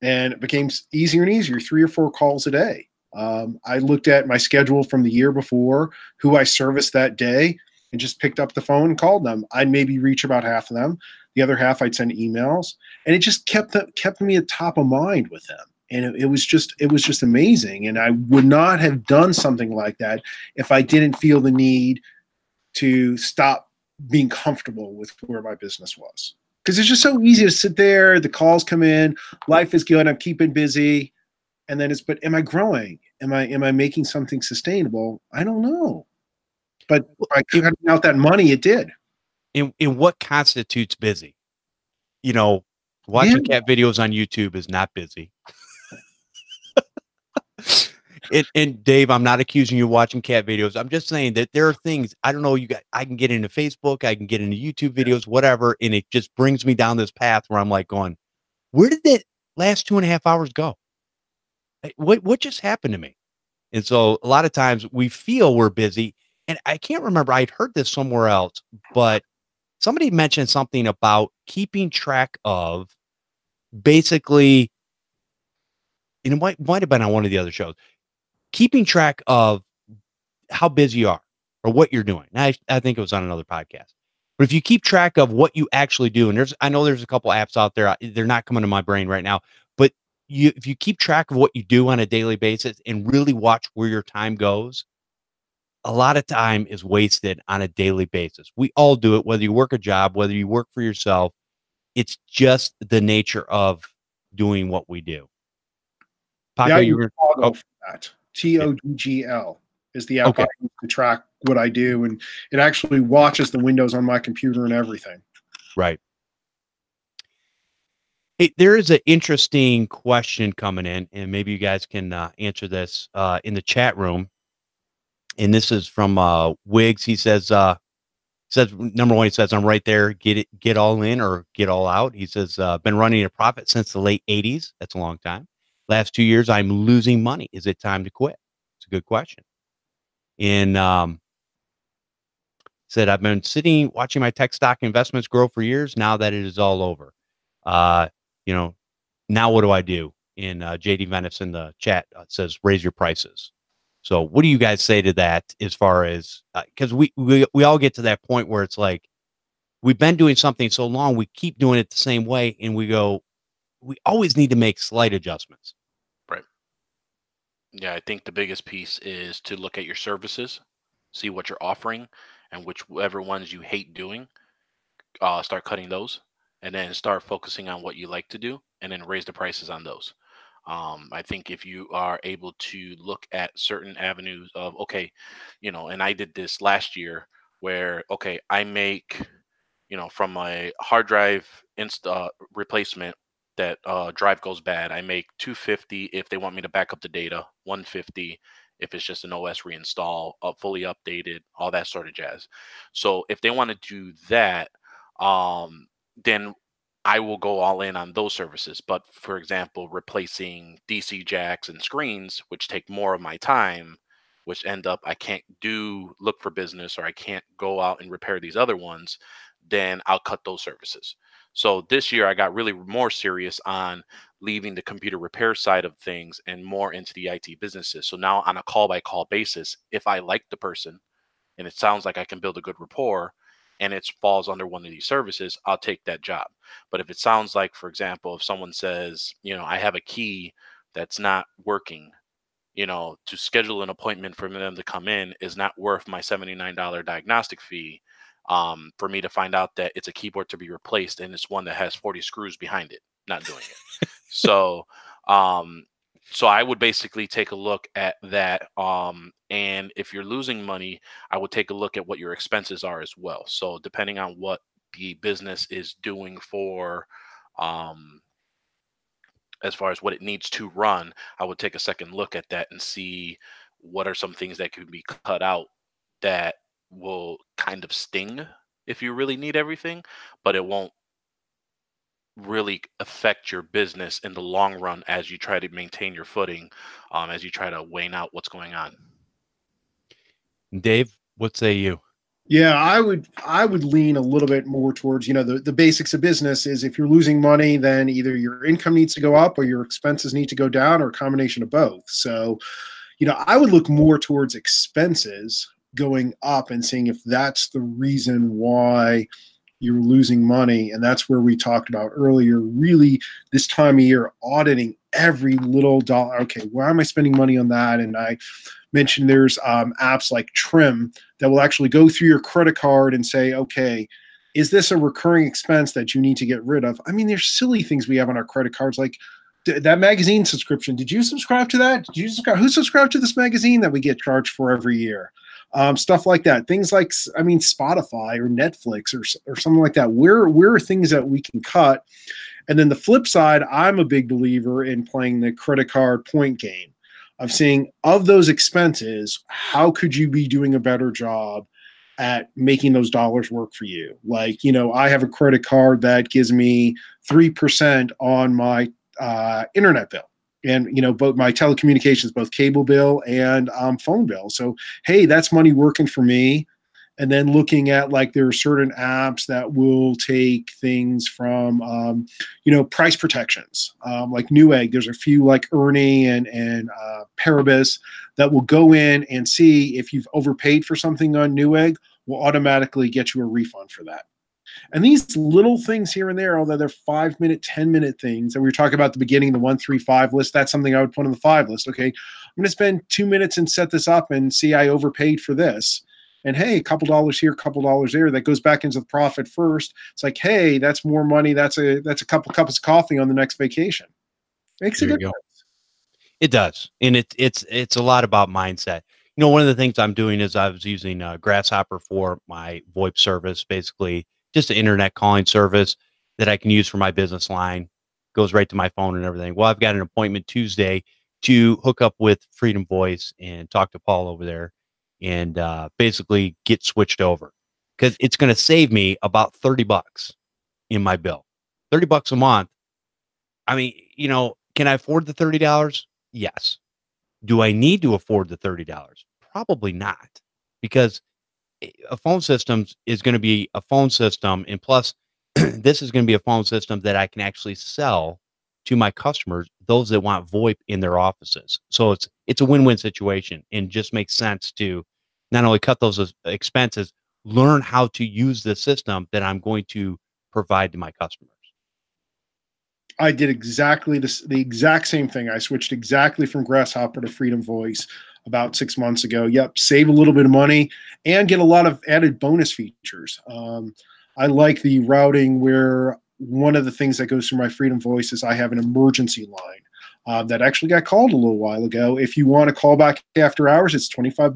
And it became easier and easier, 3 or 4 calls a day. I looked at my schedule from the year before, who I serviced that day, and just picked up the phone and called them. I'd maybe reach about half of them. The other half I'd send emails, and it just kept me at top of mind with them. And it was just amazing. And I would not have done something like that if I didn't feel the need to stop being comfortable with where my business was. Because it's just so easy to sit there. The calls come in. Life is good. I'm keeping busy. And then it's, but am I growing? Am I making something sustainable? I don't know. But by cutting out that money, it did. In what constitutes busy? You know, watching cat videos on YouTube is not busy. And Dave, I'm not accusing you of watching cat videos. I'm just saying that there are things, I don't know, I can get into Facebook, I can get into YouTube videos, whatever, and it just brings me down this path where I'm like going, where did that last 2.5 hours go? What just happened to me? And so a lot of times we feel we're busy, and I can't remember, I'd heard this somewhere else, but somebody mentioned something about keeping track of, basically, and it might have been on one of the other shows, keeping track of how busy you are or what you're doing. And I think it was on another podcast. But if you keep track of what you actually do, and I know there's a couple apps out there, they're not coming to my brain right now, but if you keep track of what you do on a daily basis and really watch where your time goes, a lot of time is wasted on a daily basis. We all do it, whether you work a job, whether you work for yourself. It's just the nature of doing what we do. Paco, yeah, you were going for that. TOGGL is the app I use to track what I do, and it actually watches the windows on my computer and everything. Right. Hey, there is an interesting question coming in, and maybe you guys can answer this in the chat room. And this is from Wiggs. He says, number 1, he says, I'm right there. Get all in or get all out. He says, been running a profit since the late 80s. That's a long time. Last 2 years, I'm losing money. Is it time to quit? It's a good question. And said, I've been sitting, watching my tech stock investments grow for years. Now that it is all over, you know, now what do I do? And JD Venice in the chat says, raise your prices. So what do you guys say to that as far as, because we all get to that point where it's like, we've been doing something so long, we keep doing it the same way. And we go, we always need to make slight adjustments. Right. Yeah. I think the biggest piece is to look at your services, see what you're offering, and whichever ones you hate doing, start cutting those, and then start focusing on what you like to do, and then raise the prices on those. I think if you are able to look at certain avenues of, okay, you know, and I did this last year where, okay, I make, you know, from my hard drive replacement that drive goes bad, I make $250 if they want me to back up the data, $150 if it's just an OS reinstall, fully updated, all that sort of jazz. So if they want to do that, then I will go all in on those services. But for example, replacing DC jacks and screens, which take more of my time, which end up I can't do look for business, or I can't go out and repair these other ones, then I'll cut those services. So this year I got really more serious on leaving the computer repair side of things and more into the IT businesses. So now on a call-by-call basis, if I like the person and it sounds like I can build a good rapport, and it falls under one of these services, I'll take that job. But if it sounds like, for example, if someone says, you know, I have a key that's not working, you know, to schedule an appointment for them to come in is not worth my $79 diagnostic fee for me to find out that it's a keyboard to be replaced and it's one that has 40 screws behind it. Not doing it. So I would basically take a look at that. And if you're losing money, I would take a look at what your expenses are as well. So depending on what the business is doing for, as far as what it needs to run, I would take a second look at that and see what are some things that could be cut out that will kind of sting if you really need everything, but it won't really affect your business in the long run as you try to maintain your footing, as you try to wane out what's going on. Dave, what say you? Yeah, I would lean a little bit more towards, you know, the basics of business is if you're losing money, then either your income needs to go up or your expenses need to go down, or a combination of both. So, you know, I would look more towards expenses going up and seeing if that's the reason why you're losing money. And that's where we talked about earlier, really this time of year, auditing every little dollar. Okay, why am I spending money on that? And I mentioned there's apps like Trim that will actually go through your credit card and say, okay, is this a recurring expense that you need to get rid of? I mean, there's silly things we have on our credit cards, like that magazine subscription. Did you subscribe to that? Did you subscribe? Who subscribed to this magazine that we get charged for every year? Stuff like that, things like, I mean, Spotify or Netflix or something like that. Where are things that we can cut? And then the flip side, I'm a big believer in playing the credit card point game of seeing of those expenses, how could you be doing a better job at making those dollars work for you? Like, you know, I have a credit card that gives me 3% on my internet bill. And, you know, both my telecommunications, both cable bill and phone bill. So, hey, that's money working for me. And then looking at, like, there are certain apps that will take things from, you know, price protections, like Newegg. There's a few like Ernie and Paribus that will go in and see if you've overpaid for something on Newegg, will automatically get you a refund for that. And these little things here and there, although they're 5-minute, 10-minute things, and we were talking about at the beginning, the 1, 3, 5 list, that's something I would put on the 5 list. Okay, I'm going to spend 2 minutes and set this up and see I overpaid for this. And, hey, a couple dollars here, a couple dollars there. That goes back into the profit first. It's like, hey, that's more money. That's a couple cups of coffee on the next vacation. Makes a difference. It does. And it's a lot about mindset. You know, one of the things I'm doing is I was using Grasshopper for my VoIP service, basically. Just an internet calling service that I can use for my business line, goes right to my phone and everything. Well, I've got an appointment Tuesday to hook up with Freedom Voice and talk to Paul over there and basically get switched over, because it's going to save me about $30 in my bill, $30 a month. I mean, you know, can I afford the $30? Yes. Do I need to afford the $30? Probably not, because a phone system is going to be a phone system. And plus this is going to be a phone system that I can actually sell to my customers, those that want VoIP in their offices. So it's it's a win-win situation, and just makes sense to not only cut those expenses, learn how to use the system that I'm going to provide to my customers. I did exactly this, the exact same thing. I switched exactly from Grasshopper to Freedom Voice about 6 months ago. Yep, save a little bit of money and get a lot of added bonus features. I like the routing where one of the things that goes through my Freedom Voice is I have an emergency line that actually got called a little while ago. If you want to call back after hours, it's $25.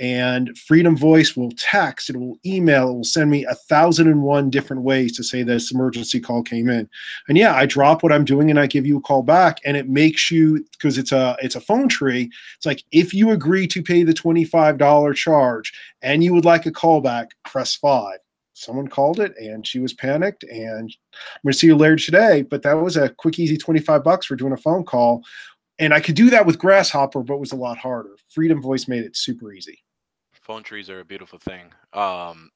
And Freedom Voice will text, it will email, it will send me 1,001 different ways to say this emergency call came in. And yeah, I drop what I'm doing and I give you a call back, and it makes you, because it's a phone tree, it's like, if you agree to pay the $25 charge and you would like a call back, press 5. Someone called it and she was panicked, and I'm going to see you later today, but that was a quick, easy $25 for doing a phone call. And I could do that with Grasshopper, but it was a lot harder. Freedom Voice made it super easy. Phone trees are a beautiful thing.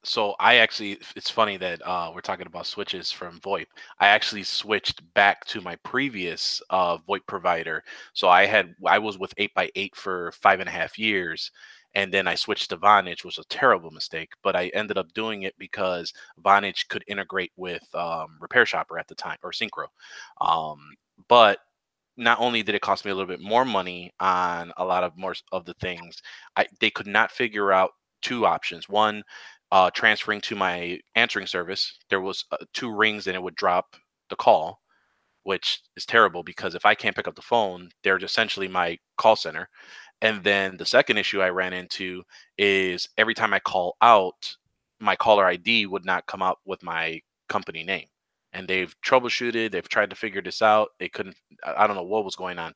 So I actually, it's funny that we're talking about switches from VoIP. I actually switched back to my previous VoIP provider. So I was with 8x8 for 5.5 years. And then I switched to Vonage, which was a terrible mistake, but I ended up doing it because Vonage could integrate with Repair Shopper at the time, or Synchro. But not only did it cost me a little bit more money on a lot of more of the things, they could not figure out two options. One, transferring to my answering service, there was 2 rings and it would drop the call, which is terrible because if I can't pick up the phone, they're essentially my call center. And then the second issue I ran into is every time I call out, my caller ID would not come up with my company name. And they've troubleshooted, they've tried to figure this out. They couldn't, I don't know what was going on.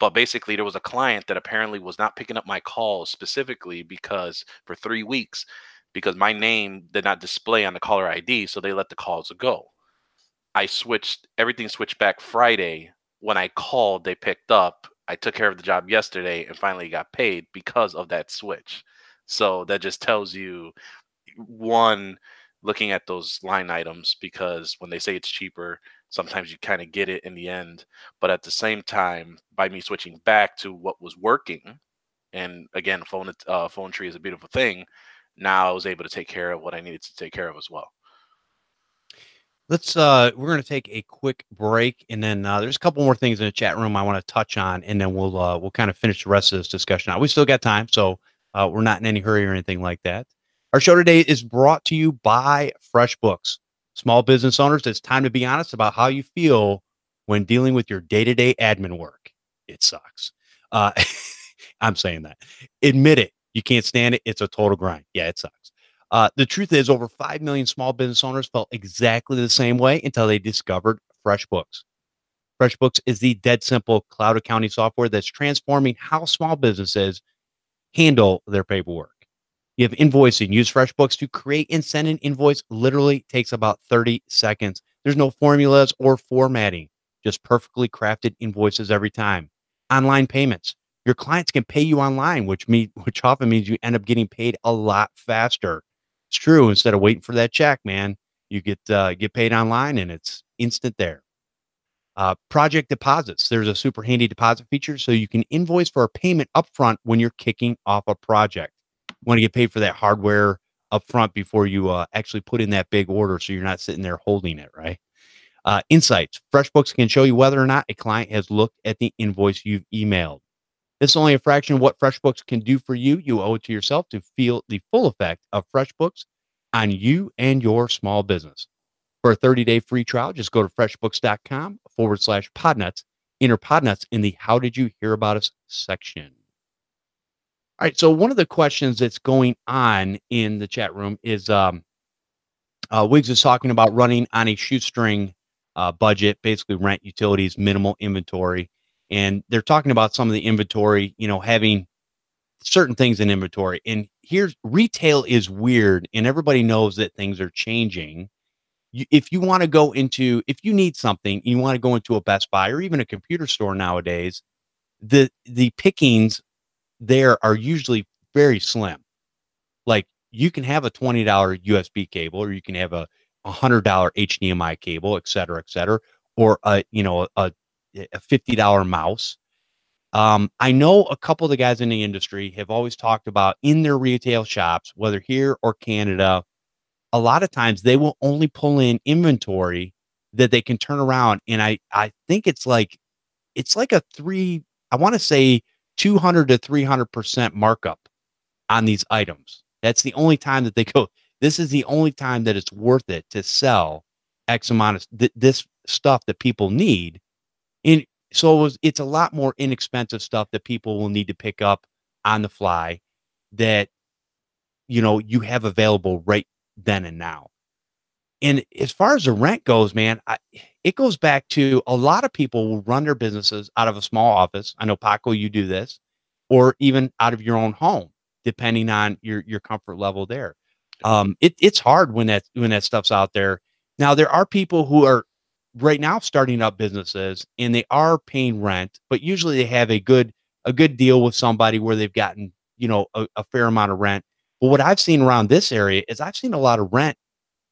But basically there was a client that apparently was not picking up my calls specifically because for 3 weeks, because my name did not display on the caller ID. So they let the calls go. I switched, everything switched back Friday. When I called, they picked up. I took care of the job yesterday and finally got paid because of that switch. So that just tells you, one, looking at those line items, because when they say it's cheaper, sometimes you kind of get it in the end. But at the same time, by me switching back to what was working, and again, phone tree is a beautiful thing. Now I was able to take care of what I needed to take care of as well. Let's we're going to take a quick break, and then there's a couple more things in the chat room I want to touch on, and then we'll kind of finish the rest of this discussion out. We still got time, so we're not in any hurry or anything like that. Our show today is brought to you by FreshBooks. Small business owners, it's time to be honest about how you feel when dealing with your day-to-day admin work. It sucks. I'm saying that. Admit it. You can't stand it. It's a total grind. Yeah, it sucks. The truth is over 5 million small business owners felt exactly the same way until they discovered FreshBooks. FreshBooks is the dead simple cloud accounting software that's transforming how small businesses handle their paperwork. You have invoicing. Use FreshBooks to create and send an invoice. Literally takes about 30 seconds. There's no formulas or formatting. Just perfectly crafted invoices every time. Online payments. Your clients can pay you online, which often means you end up getting paid a lot faster. It's true. Instead of waiting for that check, man, you get paid online, and it's instant there. Project deposits. There's a super handy deposit feature, so you can invoice for a payment upfront when you're kicking off a project. Want to get paid for that hardware up front before you actually put in that big order, so you're not sitting there holding it, right? Insights. FreshBooks can show you whether or not a client has looked at the invoice you've emailed. This is only a fraction of what FreshBooks can do for you. You owe it to yourself to feel the full effect of FreshBooks on you and your small business. For a 30-day free trial, just go to freshbooks.com/podnuts. Enter podnuts in the How Did You Hear About Us section. All right, so one of the questions that's going on in the chat room is Wiggs is talking about running on a shoestring budget, basically rent, utilities, minimal inventory. And they're talking about some of the inventory, you know, having certain things in inventory. And here's, retail is weird, and everybody knows that things are changing. If you want to go into, if you need something, you want to go into a Best Buy or even a computer store nowadays, the pickings there are usually very slim. Like you can have a $20 USB cable, or you can have a $100 HDMI cable, et cetera, or a $50 mouse. I know a couple of the guys in the industry have always talked about in their retail shops, whether here or Canada, a lot of times they will only pull in inventory that they can turn around. And I think it's like a I want to say 200 to 300% markup on these items. That's the only time that they go, this is the only time that it's worth it to sell X amount of this stuff that people need. And so it's a lot more inexpensive stuff that people will need to pick up on the fly that, you know, you have available right then and now. And as far as the rent goes, man, it goes back to a lot of people will run their businesses out of a small office. I know, Paco, you do this, or even out of your own home, depending on your comfort level there. It's hard when that stuff's out there. Now, there are people who are right now starting up businesses and they are paying rent, but usually they have a good deal with somebody where they've gotten, you know, a fair amount of rent. But what I've seen around this area is I've seen a lot of rent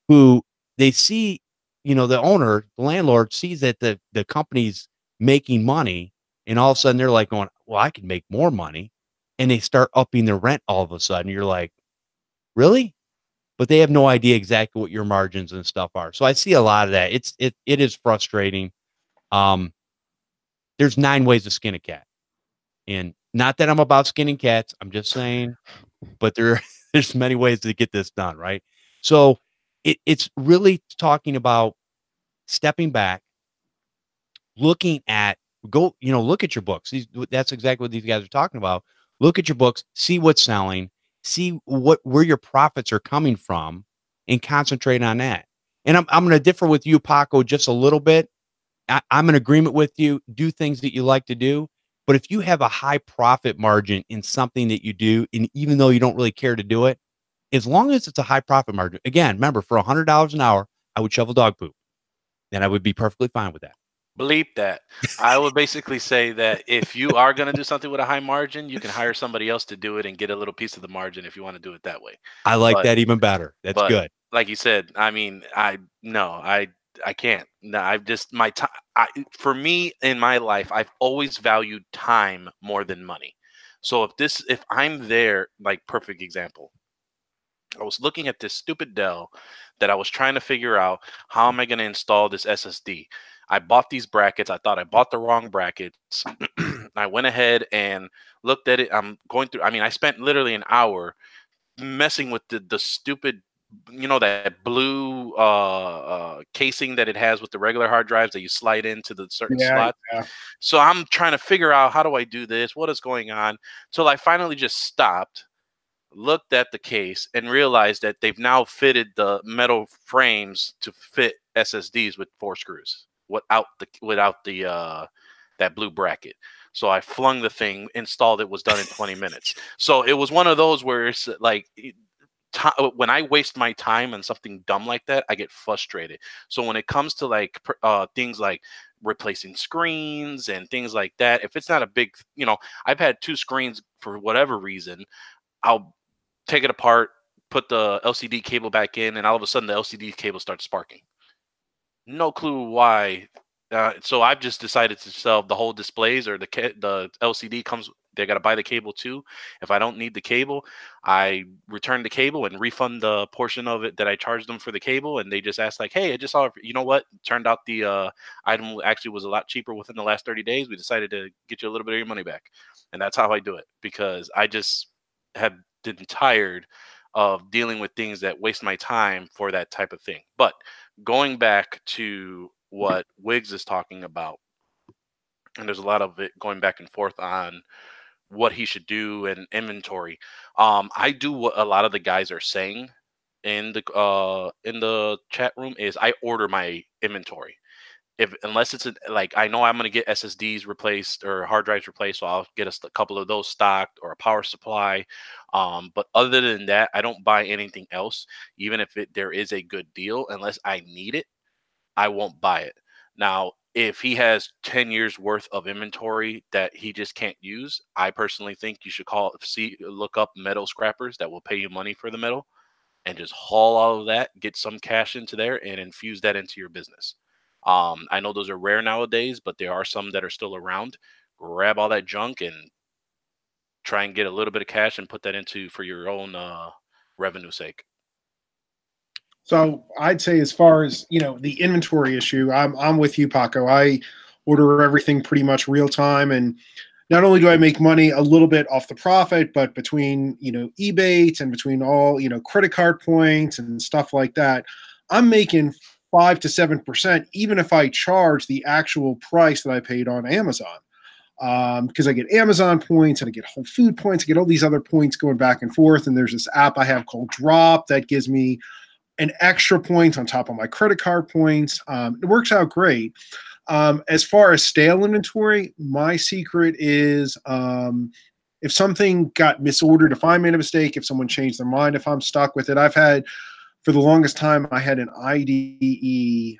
who they see, you know, the owner, the landlord sees that the company's making money, and all of a sudden they're like going, well, I can make more money. And they start upping their rent all of a sudden. You're like, really? But they have no idea exactly what your margins and stuff are. So I see a lot of that. It is frustrating. There's 9 ways to skin a cat, and not that I'm about skinning cats. I'm just saying, but there's many ways to get this done, right? So it's really talking about stepping back, looking at look at your books. That's exactly what these guys are talking about. Look at your books, see what's selling, see where your profits are coming from, and concentrate on that. And I'm going to differ with you, Paco, just a little bit. I'm in agreement with you. Do things that you like to do. But if you have a high profit margin in something that you do, and even though you don't really care to do it, as long as it's a high profit margin, again, remember, for $100 an hour, I would shovel dog poop. Then I would be perfectly fine with that. Bleep that. I would basically say that if you are going to do something with a high margin, you can hire somebody else to do it and get a little piece of the margin if you want to do it that way. I like that even better. That's good. Like you said, I mean, I can't. No, I've just my time. For me in my life, I've always valued time more than money. So if I'm there, like perfect example, I was looking at this stupid Dell that I was trying to figure out, how am I going to install this SSD? I bought these brackets. I thought I bought the wrong brackets. I went ahead and looked at it. I'm going through. I mean, I spent literally an hour messing with the stupid, you know, that blue casing that it has with the regular hard drives that you slide into the certain slot. Yeah. So I'm trying to figure out, how do I do this? What is going on? Till I finally just stopped, looked at the case, and realized that they've now fitted the metal frames to fit SSDs with 4 screws. Without that blue bracket. So I flung the thing, installed it, was done in 20 minutes. So it was one of those where it's like, when I waste my time on something dumb like that, I get frustrated. So when it comes to like things like replacing screens and things like that, if it's not a big, you know, I've had 2 screens for whatever reason, I'll take it apart, put the LCD cable back in, and all of a sudden the LCD cable starts sparking. No clue why. So I've just decided to sell the whole displays, or the LCD comes. They got to buy the cable too. If I don't need the cable, I return the cable and refund the portion of it that I charged them for the cable. And they just ask like, hey, I just saw, you know what? It turned out the item actually was a lot cheaper within the last 30 days. We decided to get you a little bit of your money back. And that's how I do it, because I just have been tired of dealing with things that waste my time for that type of thing. But going back to what Wiggs is talking about, and there's a lot of it going back and forth on what he should do and inventory. I do what a lot of the guys are saying in the chat room is I order my inventory. Unless it's like, I know I'm going to get SSDs replaced or hard drives replaced, so I'll get a couple of those stocked, or a power supply. But other than that, I don't buy anything else. Even if there is a good deal, unless I need it, I won't buy it. Now, if he has 10 years worth of inventory that he just can't use, I personally think you should look up metal scrappers that will pay you money for the metal, and just haul all of that, get some cash into there, and infuse that into your business. I know those are rare nowadays, but there are some that are still around. grab all that junk and try and get a little bit of cash and put that into for your own revenue sake. So I'd say as far as, you know, the inventory issue, I'm with you, Paco. I order everything pretty much real time. And not only do I make money a little bit off the profit, but between, you know, Ebates and between all, you know, credit card points and stuff like that, I'm making 5 to 7%, even if I charge the actual price that I paid on Amazon. Because I get Amazon points and I get Whole Food points, I get all these other points going back and forth. And there's this app I have called Drop that gives me an extra point on top of my credit card points. It works out great. As far as stale inventory, my secret is if something got misordered, if I made a mistake, if someone changed their mind, if I'm stuck with it, I've had, for the longest time, I had an IDE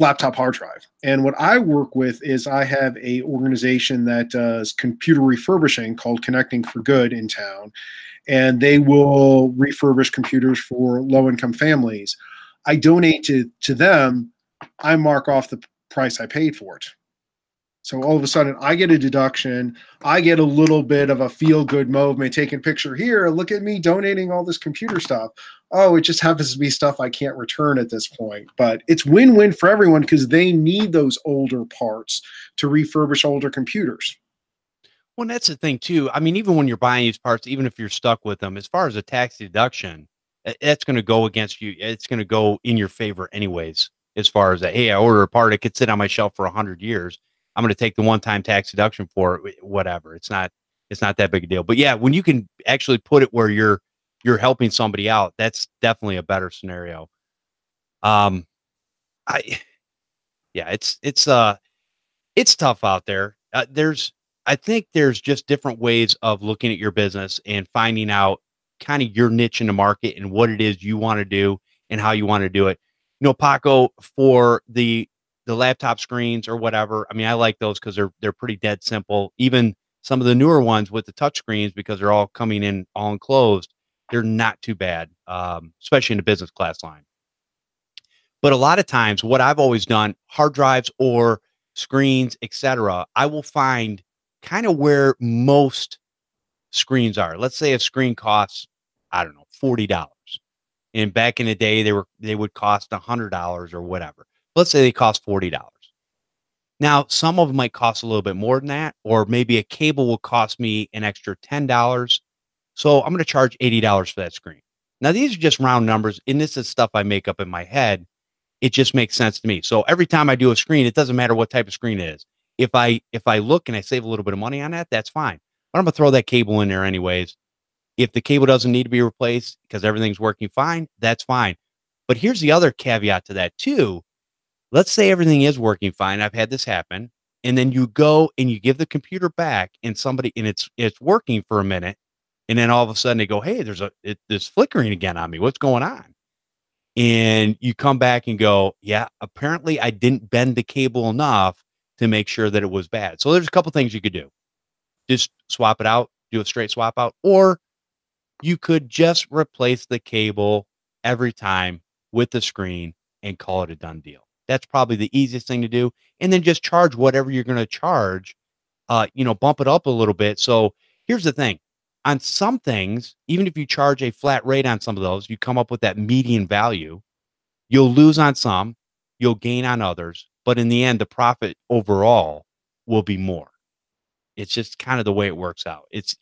laptop hard drive. And what I work with is I have a organization that does computer refurbishing called Connecting for Good in town, and they will refurbish computers for low-income families. I donate to them. I mark off the price I paid for it. So all of a sudden I get a deduction. I get a little bit of a feel-good moment, taking a picture here. Look at me donating all this computer stuff. Oh, it just happens to be stuff I can't return at this point. But it's win-win for everyone because they need those older parts to refurbish older computers. Well, and that's the thing too. I mean, even when you're buying these parts, even if you're stuck with them, as far as a tax deduction, that's going to go against you. It's going to go in your favor anyways. As far as that, hey, I order a part, it could sit on my shelf for 100 years. I'm going to take the one-time tax deduction for it, whatever. It's not that big a deal. But yeah, when you can actually put it where you're helping somebody out, that's definitely a better scenario. It's tough out there. I think there's just different ways of looking at your business and finding out kind of your niche in the market and what it is you want to do and how you want to do it. You know, Paco, for the laptop screens or whatever, I mean, I like those because they're pretty dead simple. Even some of the newer ones with the touch screens, because they're all coming in all enclosed, they're not too bad, especially in the business class line. But a lot of times what I've always done, hard drives or screens, etc., I will find kind of where most screens are. Let's say a screen costs, I don't know, $40. And back in the day, they would cost $100 or whatever. Let's say they cost $40. Now, some of them might cost a little bit more than that, or maybe a cable will cost me an extra $10. So I'm going to charge $80 for that screen. Now, these are just round numbers, and this is stuff I make up in my head. It just makes sense to me. So every time I do a screen, it doesn't matter what type of screen it is. If I look and I save a little bit of money on that, that's fine. But I'm going to throw that cable in there anyways. If the cable doesn't need to be replaced because everything's working fine, that's fine. But here's the other caveat to that too. Let's say everything is working fine. I've had this happen. And then you go and you give the computer back and it's working for a minute. And then all of a sudden they go, hey, there's flickering again on me. What's going on? And you come back and go, yeah, apparently I didn't bend the cable enough to make sure that it was bad. So there's a couple things you could do. Just swap it out, do a straight swap out, or you could just replace the cable every time with the screen and call it a done deal. That's probably the easiest thing to do. And then just charge whatever you're going to charge, bump it up a little bit. So here's the thing. On some things, even if you charge a flat rate on some of those, you come up with that median value. You'll lose on some, you'll gain on others. But in the end, the profit overall will be more. It's just kind of the way it works out. It's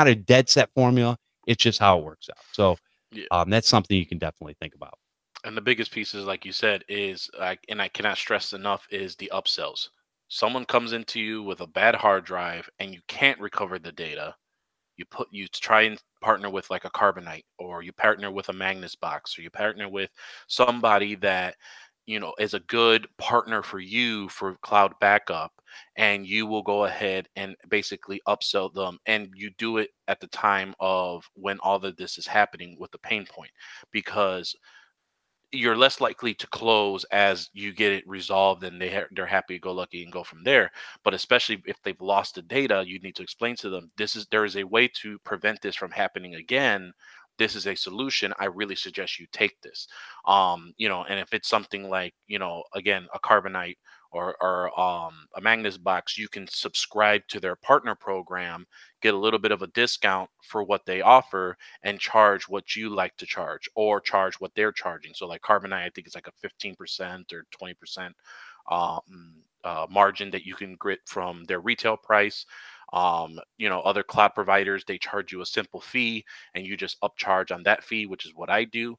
not a dead set formula. It's just how it works out. So yeah. That's something you can definitely think about. And the biggest piece is, like you said, and I cannot stress enough, is the upsells. Someone comes into you with a bad hard drive and you can't recover the data. You try and partner with like a Carbonite, or you partner with a Magnus box, or you partner with somebody that, you know, is a good partner for you for cloud backup, and you will go ahead and basically upsell them. And you do it at the time of when all of this is happening with the pain point, because you're less likely to close as you get it resolved and they're happy go lucky and go from there. But especially if they've lost the data, you need to explain to them, there is a way to prevent this from happening again. This is a solution. I really suggest you take this. And if it's something like, again, a Carbonite or a Magnus box, you can subscribe to their partner program, get a little bit of a discount for what they offer, and charge what you like to charge, or charge what they're charging. So like Carbonite, I think it's like a 15% or 20% margin that you can get from their retail price. You know, other cloud providers, they charge you a simple fee and you just upcharge on that fee, which is what I do.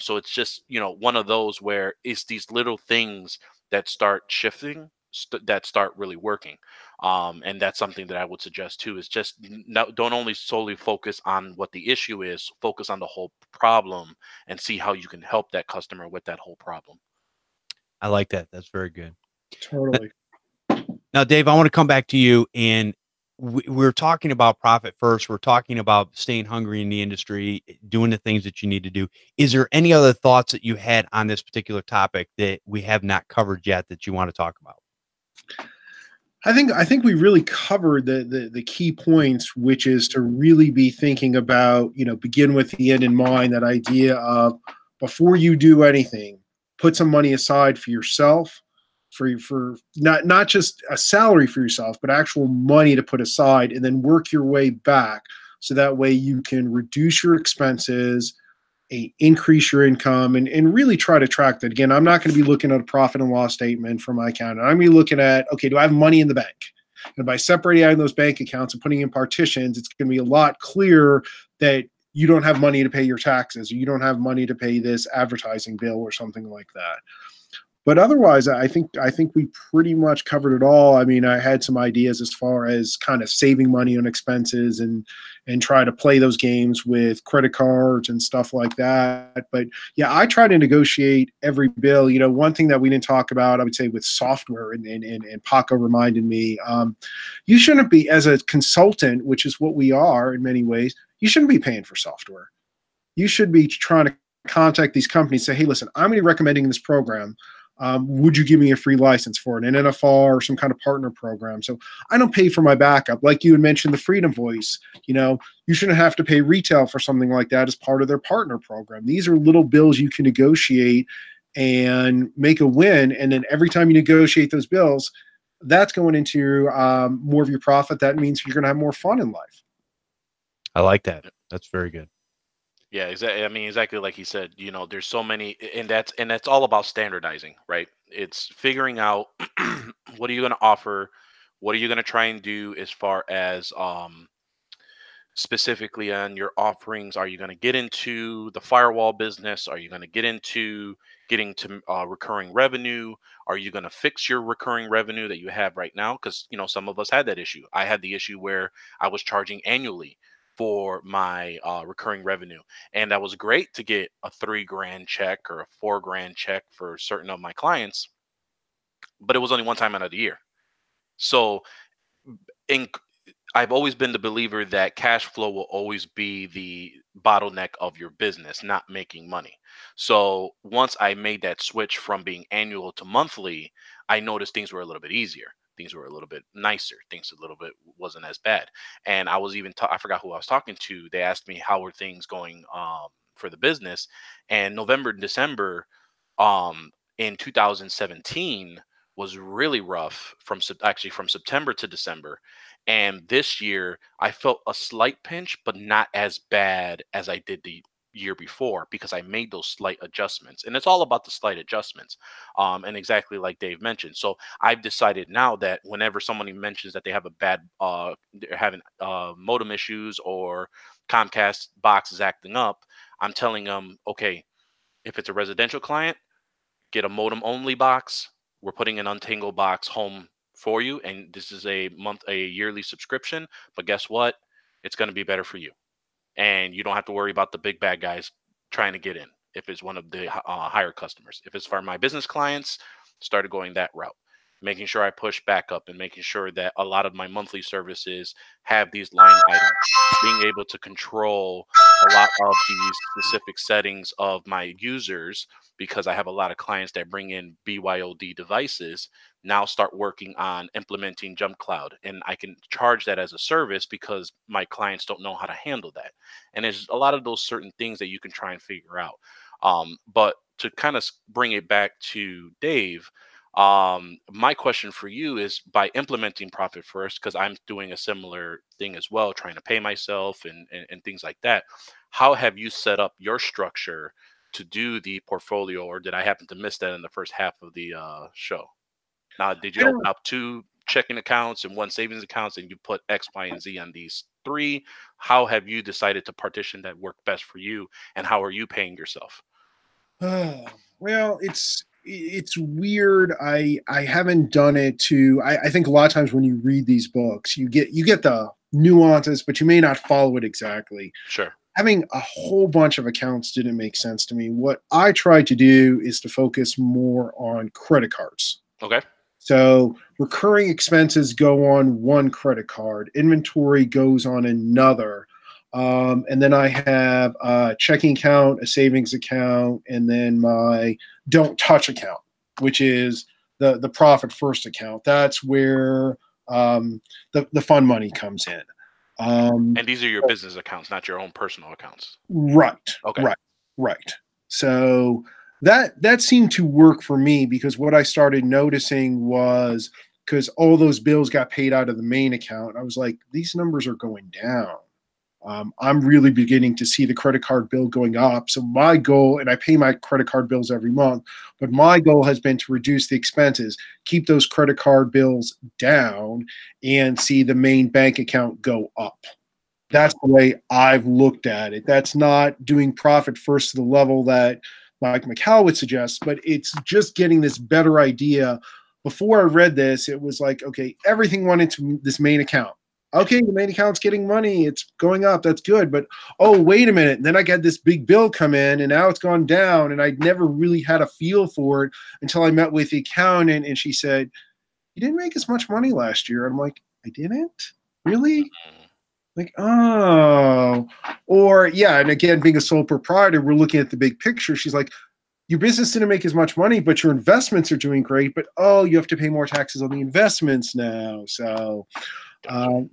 So it's just, you know, one of those where it's these little things that start shifting, that start really working. And that's something that I would suggest too, is just don't only solely focus on what the issue is, focus on the whole problem and see how you can help that customer with that whole problem. I like that. That's very good. Totally. Now, Dave, I want to come back to you, and we're talking about Profit First. We're talking about staying hungry in the industry, doing the things that you need to do. Is there any other thoughts that you had on this particular topic that we have not covered yet that you want to talk about? I think we really covered the key points, which is to really be thinking about, you know, begin with the end in mind, that idea of before you do anything, put some money aside for yourself. For not just a salary for yourself, but actual money to put aside, and then work your way back. So that way you can reduce your expenses, increase your income, and really try to track that. Again, I'm not going to be looking at a profit and loss statement for my accountant. I'm going to be looking at, okay, do I have money in the bank? And by separating out those bank accounts and putting in partitions, it's going to be a lot clearer that you don't have money to pay your taxes, or you don't have money to pay this advertising bill or something like that. But otherwise, I think we pretty much covered it all. I mean, I had some ideas as far as kind of saving money on expenses and try to play those games with credit cards and stuff like that. But yeah, I try to negotiate every bill. You know, one thing that we didn't talk about, I would say, with software, and Paco reminded me, you shouldn't be, as a consultant, which is what we are in many ways, you shouldn't be paying for software. You should be trying to contact these companies, say, hey, listen, I'm going to be recommending this program. Would you give me a free license for it, an NFR or some kind of partner program? So I don't pay for my backup. Like you had mentioned, the Freedom Voice, you know, you shouldn't have to pay retail for something like that as part of their partner program. These are little bills you can negotiate and make a win. And then every time you negotiate those bills, that's going into more of your profit. That means you're going to have more fun in life. I like that. That's very good. Yeah, exactly. I mean, exactly like he said, you know, there's so many, and that's all about standardizing, right? It's figuring out what are you going to offer? What are you going to try and do as far as specifically on your offerings? Are you going to get into the firewall business? Are you going to get into getting to recurring revenue? Are you going to fix your recurring revenue that you have right now? Because, you know, some of us had that issue. I had the issue where I was charging annually for my recurring revenue, and that was great to get a $3,000 check or a $4,000 check for certain of my clients, but it was only one time out of the year. So I've always been the believer that cash flow will always be the bottleneck of your business, not making money. So once I made that switch from being annual to monthly, I noticed things were a little bit easier. Things were a little bit nicer. Things a little bit wasn't as bad. And I was even, I forgot who I was talking to. They asked me, how were things going for the business? And November and December in 2017 was really rough, from September to December. And this year I felt a slight pinch, but not as bad as I did the year before, because I made those slight adjustments. And it's all about the slight adjustments. And exactly like Dave mentioned. So I've decided now that whenever somebody mentions that they have a bad, they're having modem issues or Comcast box is acting up, I'm telling them, okay, if it's a residential client, get a modem only box. We're putting an Untangle box home for you. And this is a yearly subscription, but guess what? It's going to be better for you. And you don't have to worry about the big bad guys trying to get in if it's one of the higher customers. If it's for my business clients, started going that route, making sure I push back up and making sure that a lot of my monthly services have these line items, being able to control a lot of these specific settings of my users, because I have a lot of clients that bring in BYOD devices. Now start working on implementing Jump Cloud, and I can charge that as a service because my clients don't know how to handle that. And there's a lot of those certain things that you can try and figure out. But to kind of bring it back to Dave, My question for you is, by implementing Profit First, because I'm doing a similar thing as well, trying to pay myself and things like that, how have you set up your structure to do the portfolio? Or did I happen to miss that in the first half of the show? Now, did you open up two checking accounts and one savings accounts, and you put X, Y, and Z on these three? How have you decided to partition that worked best for you, and how are you paying yourself? Well, it's weird. I haven't done it to, I think a lot of times when you read these books, you get the nuances, but you may not follow it exactly. Sure. Having a whole bunch of accounts didn't make sense to me. What I tried to do is to focus more on credit cards. Okay. So recurring expenses go on one credit card, inventory goes on another. And then I have a checking account, a savings account, and then my don't touch account, which is the Profit First account. That's where the fun money comes in. And these are your business accounts, not your own personal accounts. Right. Okay. Right. Right. So that seemed to work for me, because what I started noticing was, because all those bills got paid out of the main account, I was like, these numbers are going down. I'm really beginning to see the credit card bill going up. So my goal, and I pay my credit card bills every month, but my goal has been to reduce the expenses, keep those credit card bills down, and see the main bank account go up. That's the way I've looked at it. That's not doing Profit First to the level that Mike Michalowicz suggests, but it's just getting this better idea. Before I read this, it was like, okay, everything went into this main account. Okay, the main account's getting money. It's going up. That's good. But, oh, wait a minute. And then I got this big bill come in, and now it's gone down. And I never really had a feel for it until I met with the accountant, and she said, you didn't make as much money last year. I'm like, I didn't? Really? Like, oh. Or, yeah, and again, being a sole proprietor, we're looking at the big picture. She's like, your business didn't make as much money, but your investments are doing great. But, oh, you have to pay more taxes on the investments now. So –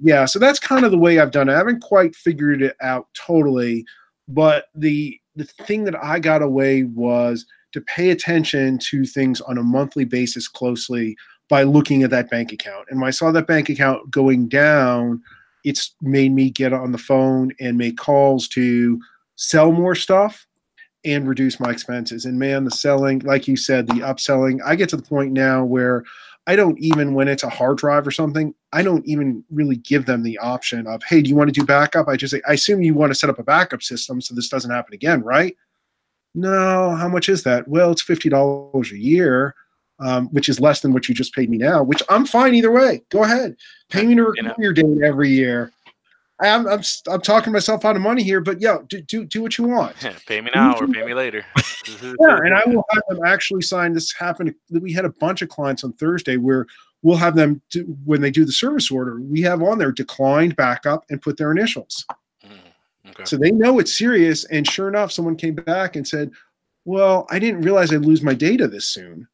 yeah, so that's kind of the way I've done it. I haven't quite figured it out totally, but the thing that I got away was to pay attention to things on a monthly basis closely by looking at that bank account. And when I saw that bank account going down, it's made me get on the phone and make calls to sell more stuff and reduce my expenses. And man, the selling, like you said, the upselling, I get to the point now where I don't even, when it's a hard drive or something, I don't even really give them the option of, hey, do you want to do backup? I just say, I assume you want to set up a backup system so this doesn't happen again, right? No, how much is that? Well, it's $50 a year, which is less than what you just paid me now, which I'm fine either way. Go ahead. Pay me to record your date every year. I'm talking myself out of money here, but yo, do what you want. Pay me now or pay me later. Yeah, and I will have them actually sign. This happened. We had a bunch of clients on Thursday where we'll have them do, when they do the service order, we have on there declined backup and put their initials. Okay. So they know it's serious. And sure enough, someone came back and said, "Well, I didn't realize I'd lose my data this soon."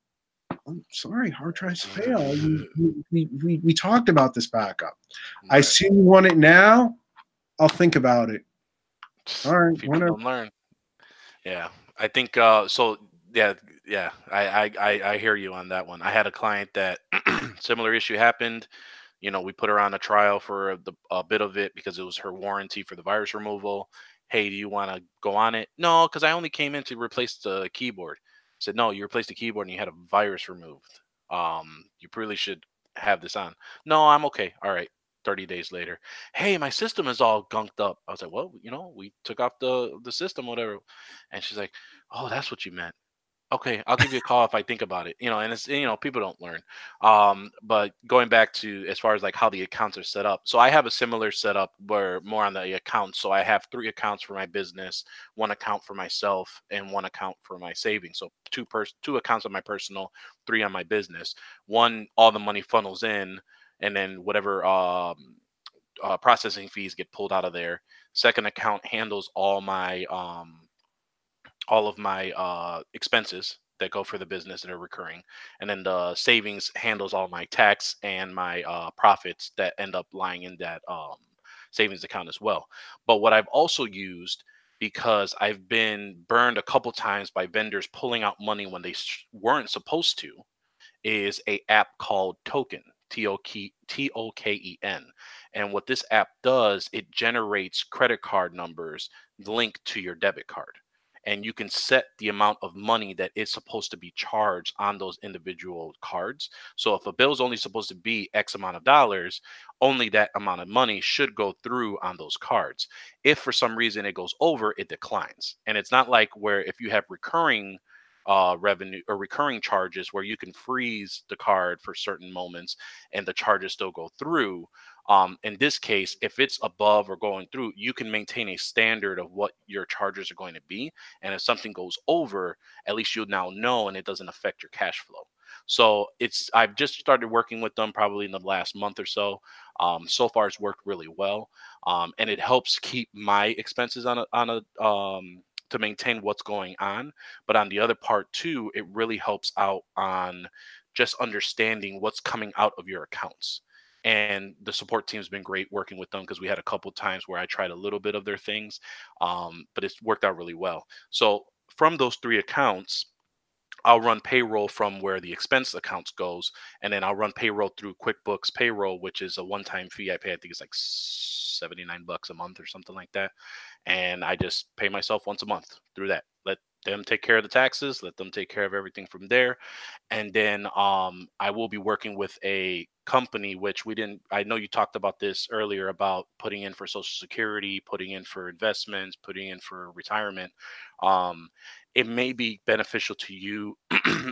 I'm sorry, hard drives fail. We talked about this backup. I see you want it now. I'll think about it. All right. People don't learn. Yeah, I think so. Yeah. I hear you on that one. I had a client that similar issue happened. You know, we put her on a trial for a bit of it because it was her warranty for the virus removal. Hey, do you want to go on it? No, because I only came in to replace the keyboard. Said, no, you replaced the keyboard and you had a virus removed. You really should have this on. No, I'm okay. All right. 30 days later. Hey, my system is all gunked up. I was like, well, you know, we took off the system, whatever. And she's like, oh, that's what you meant. Okay. I'll give you a call if I think about it. You know, and it's, you know, people don't learn. But going back to as far as like how the accounts are set up. So I have a similar setup where more on the accounts. So I have 3 accounts for my business, 1 account for myself, and 1 account for my savings. So two accounts on my personal, 3 on my business. One, all the money funnels in, and then whatever processing fees get pulled out of there. Second account handles all my all of my expenses that go for the business that are recurring. And then the savings handles all my tax and my profits that end up lying in that savings account as well. But what I've also used, because I've been burned a couple times by vendors pulling out money when they weren't supposed to, is an app called Token, T-O-K-E-N. And what this app does, it generates credit card numbers linked to your debit card. And you can set the amount of money that is supposed to be charged on those individual cards. So if a bill is only supposed to be X amount of dollars, only that amount of money should go through on those cards. If for some reason it goes over, it declines. And it's not like where if you have recurring revenue or recurring charges where you can freeze the card for certain moments and the charges still go through. In this case, if it's above or going through, you can maintain a standard of what your charges are going to be. And if something goes over, at least you'll now know and it doesn't affect your cash flow. So I've just started working with them probably in the last month or so. So far, it's worked really well. And it helps keep my expenses to maintain what's going on. But on the other part too, it really helps out on just understanding what's coming out of your accounts. And the support team's been great working with them because we had a couple times where I tried a little bit of their things, but it's worked out really well. So from those three accounts, I'll run payroll from where the expense accounts goes, and then I'll run payroll through QuickBooks Payroll, which is a one-time fee I pay. I think it's like $79 a month or something like that. And I just pay myself once a month through that. Let them take care of the taxes, let them take care of everything from there. And then I will be working with a company, which I know you talked about this earlier, about putting in for Social Security, putting in for investments, putting in for retirement. It may be beneficial to you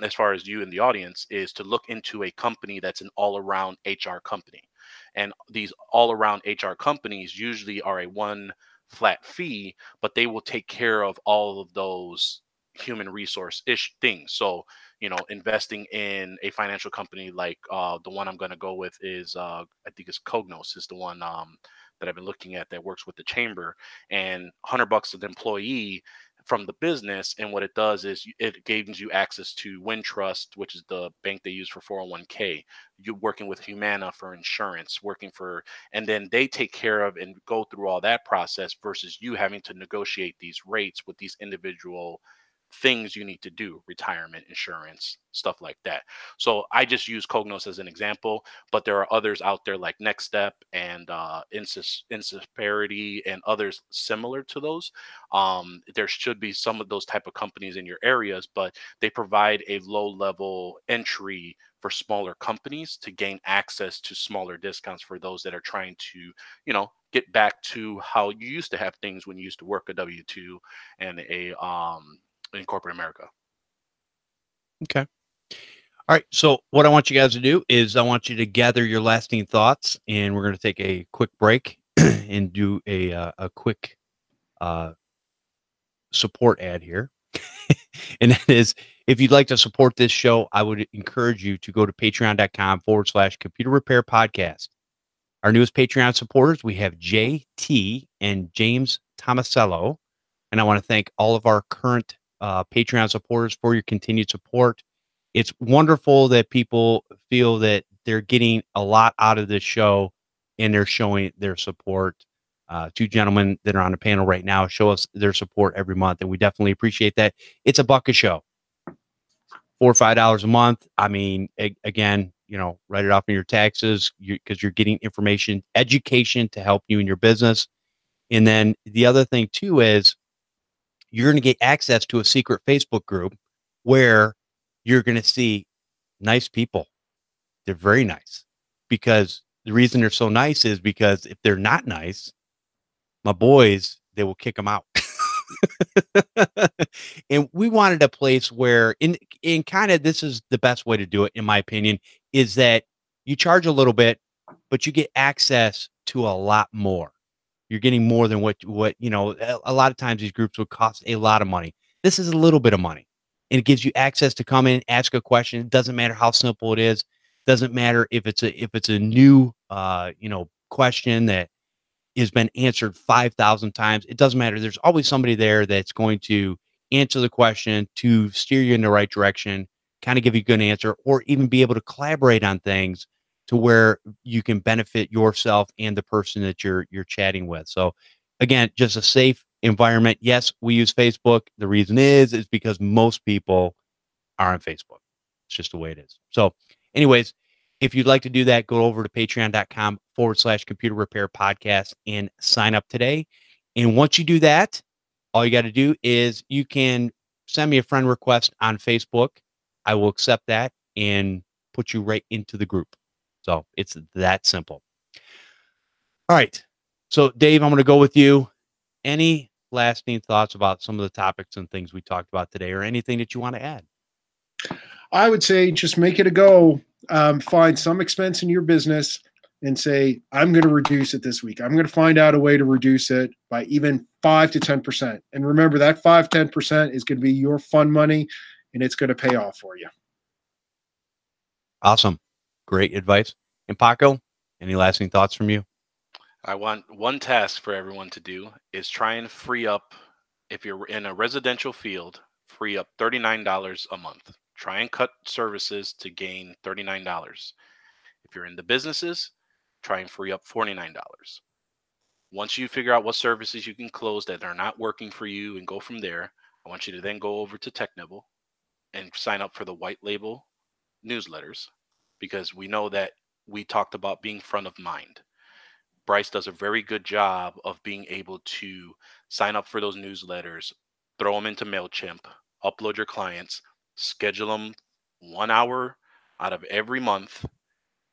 as far as you in the audience is to look into a company that's an all-around HR company. And these all-around HR companies usually are a one flat fee, but they will take care of all of those human resource-ish things. So, you know, investing in a financial company like the one I'm going to go with is, I think it's Cognos is the one that I've been looking at that works with the chamber, and $100 an employee from the business. And what it does is it gives you access to Wintrust, which is the bank they use for 401k. You're working with Humana for insurance, and then they take care of and go through all that process versus you having to negotiate these rates with these individual things you need to do, retirement, insurance, stuff like that. So I just use Cognos as an example, but there are others out there like Next Step and Insperity and others similar to those. There should be some of those type of companies in your areas, but they provide a low-level entry for smaller companies to gain access to smaller discounts for those that are trying to, you know, get back to how you used to have things when you used to work a W-2 and a in corporate America. Okay. All right. So what I want you guys to do is I want you to gather your lasting thoughts, and we're going to take a quick break and do a quick support ad here. And that is, if you'd like to support this show, I would encourage you to go to patreon.com/computer repair podcast. Our newest Patreon supporters, we have JT and James Tomasello. And I want to thank all of our current Patreon supporters for your continued support. It's wonderful that people feel that they're getting a lot out of this show and they're showing their support. Two gentlemen that are on the panel right now show us their support every month, and we definitely appreciate that. It's a buck a show, $4 or $5 a month. I mean, again, you know, write it off in your taxes because you're getting information, education to help you in your business. And then the other thing too is, you're going to get access to a secret Facebook group where you're going to see nice people. They're very nice, because the reason they're so nice is because if they're not nice, my boys, they will kick them out. And we wanted a place where in kind of, this is the best way to do it, in my opinion, is that you charge a little bit, but you get access to a lot more. You're getting more than what you know, a lot of times these groups would cost a lot of money. This is a little bit of money, and it gives you access to come in, ask a question. It doesn't matter how simple it is. Doesn't matter if it's a new, you know, question that has been answered 5,000 times. It doesn't matter. There's always somebody there that's going to answer the question, to steer you in the right direction, kind of give you a good answer, or even be able to collaborate on things to where you can benefit yourself and the person that you're chatting with. So again, just a safe environment. Yes, we use Facebook. The reason is because most people are on Facebook. It's just the way it is. So anyways, if you'd like to do that, go over to patreon.com/computer repair podcast and sign up today. And once you do that, all you got to do is you can send me a friend request on Facebook. I will accept that and put you right into the group. So it's that simple. All right. So Dave, I'm going to go with you. Any lasting thoughts about some of the topics and things we talked about today, or anything that you want to add? I would say just make it a go. Find some expense in your business and say, I'm going to reduce it this week. I'm going to find out a way to reduce it by even 5 to 10%. And remember that 5, 10% is going to be your fun money, and it's going to pay off for you. Awesome. Great advice. And Paco, any lasting thoughts from you? I want one task for everyone to do is try and free up, if you're in a residential field, free up $39 a month. Try and cut services to gain $39. If you're in the businesses, try and free up $49. Once you figure out what services you can close that are not working for you and go from there, I want you to then go over to TechNibble and sign up for the white label newsletters, because we know that we talked about being front of mind. Bryce does a very good job of being able to sign up for those newsletters, throw them into MailChimp, upload your clients, schedule them 1 hour out of every month,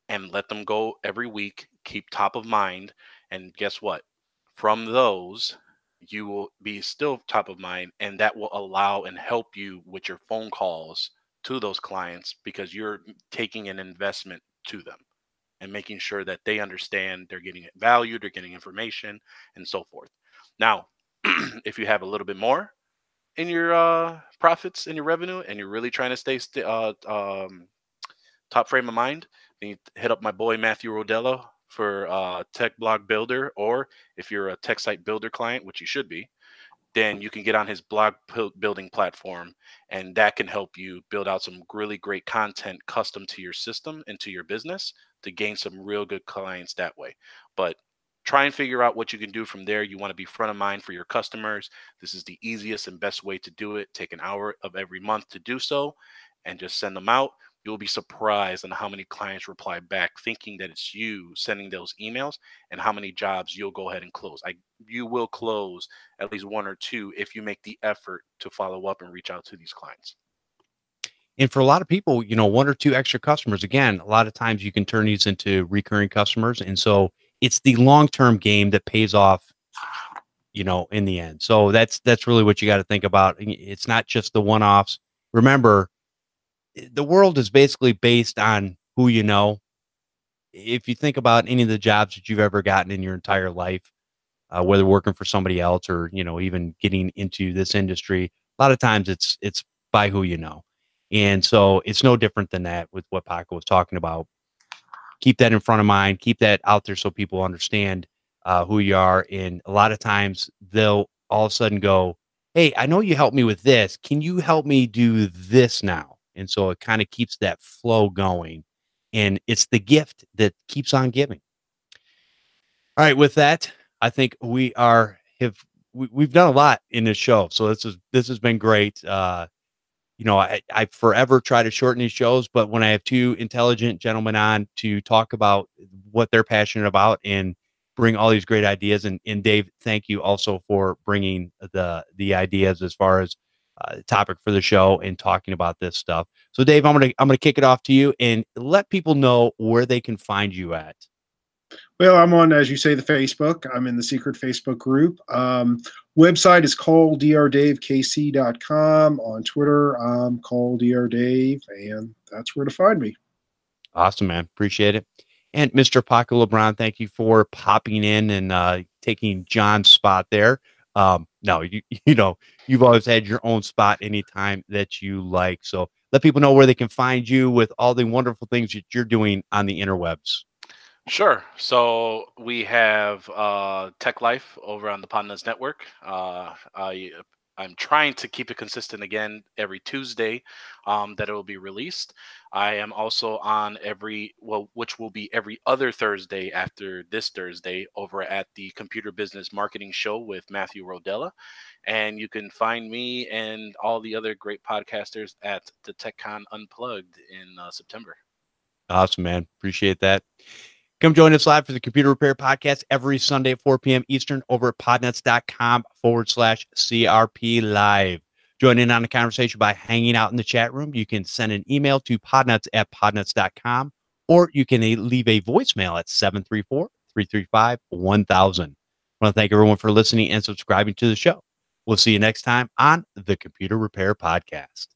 and let them go every week. Keep top of mind. And guess what? From those, you will be still top of mind, and that will allow and help you with your phone calls to those clients, because you're taking an investment to them and making sure that they understand they're getting value, they're getting information, and so forth. Now, if you have a little bit more in your profits and your revenue, and you're really trying to stay top frame of mind, then you hit up my boy Matthew Rodella for Tech Blog Builder, or if you're a tech site builder client, which you should be, then you can get on his blog building platform, and that can help you build out some really great content custom to your system and to your business to gain some real good clients that way. But try and figure out what you can do from there. You want to be front of mind for your customers. This is the easiest and best way to do it. Take an hour of every month to do so and just send them out. You'll be surprised on how many clients reply back thinking that it's you sending those emails, and how many jobs you'll go ahead and close. You will close at least one or two if you make the effort to follow up and reach out to these clients. And for a lot of people, you know, one or two extra customers, again, a lot of times you can turn these into recurring customers. And so it's the long-term game that pays off, you know, in the end. So that's really what you got to think about. It's not just the one-offs. Remember, the world is basically based on who you know. If you think about any of the jobs that you've ever gotten in your entire life, whether working for somebody else or, you know, even getting into this industry, a lot of times it's by who you know. And so it's no different than that with what Paco was talking about. Keep that in front of mind, keep that out there so people understand who you are. And a lot of times they'll all of a sudden go, hey, I know you helped me with this. Can you help me do this now? And so it kind of keeps that flow going, and it's the gift that keeps on giving. All right. With that, I think we've done a lot in this show. So this has been great. You know, I forever try to shorten these shows, but when I have two intelligent gentlemen on to talk about what they're passionate about and bring all these great ideas. And Dave, thank you also for bringing the ideas as far as topic for the show and talking about this stuff. So Dave, I'm going to kick it off to you and let people know where they can find you at. Well, I'm on, as you say, the Facebook. I'm in the secret Facebook group. Website is calldrdavekc.com. On Twitter, I'm calldrdave, and that's where to find me. Awesome, man. Appreciate it. And Mr. Paco LeBron, thank you for popping in and taking John's spot there. No, you know, you've always had your own spot anytime that you like. So let people know where they can find you with all the wonderful things that you're doing on the interwebs. Sure. So we have Tech Life over on the Podness Network. I I'm trying to keep it consistent again every Tuesday that it will be released. I am also on every, well, which will be every other Thursday after this Thursday over at the Computer Business Marketing Show with Matthew Rodella. And you can find me and all the other great podcasters at the TechCon Unplugged in September. Awesome, man. Appreciate that. Come join us live for the Computer Repair Podcast every Sunday at 4 p.m. Eastern over at podnuts.com/CRP live. Join in on the conversation by hanging out in the chat room. You can send an email to podnuts@podnuts.com, or you can leave a voicemail at 734-335-1000. I want to thank everyone for listening and subscribing to the show. We'll see you next time on the Computer Repair Podcast.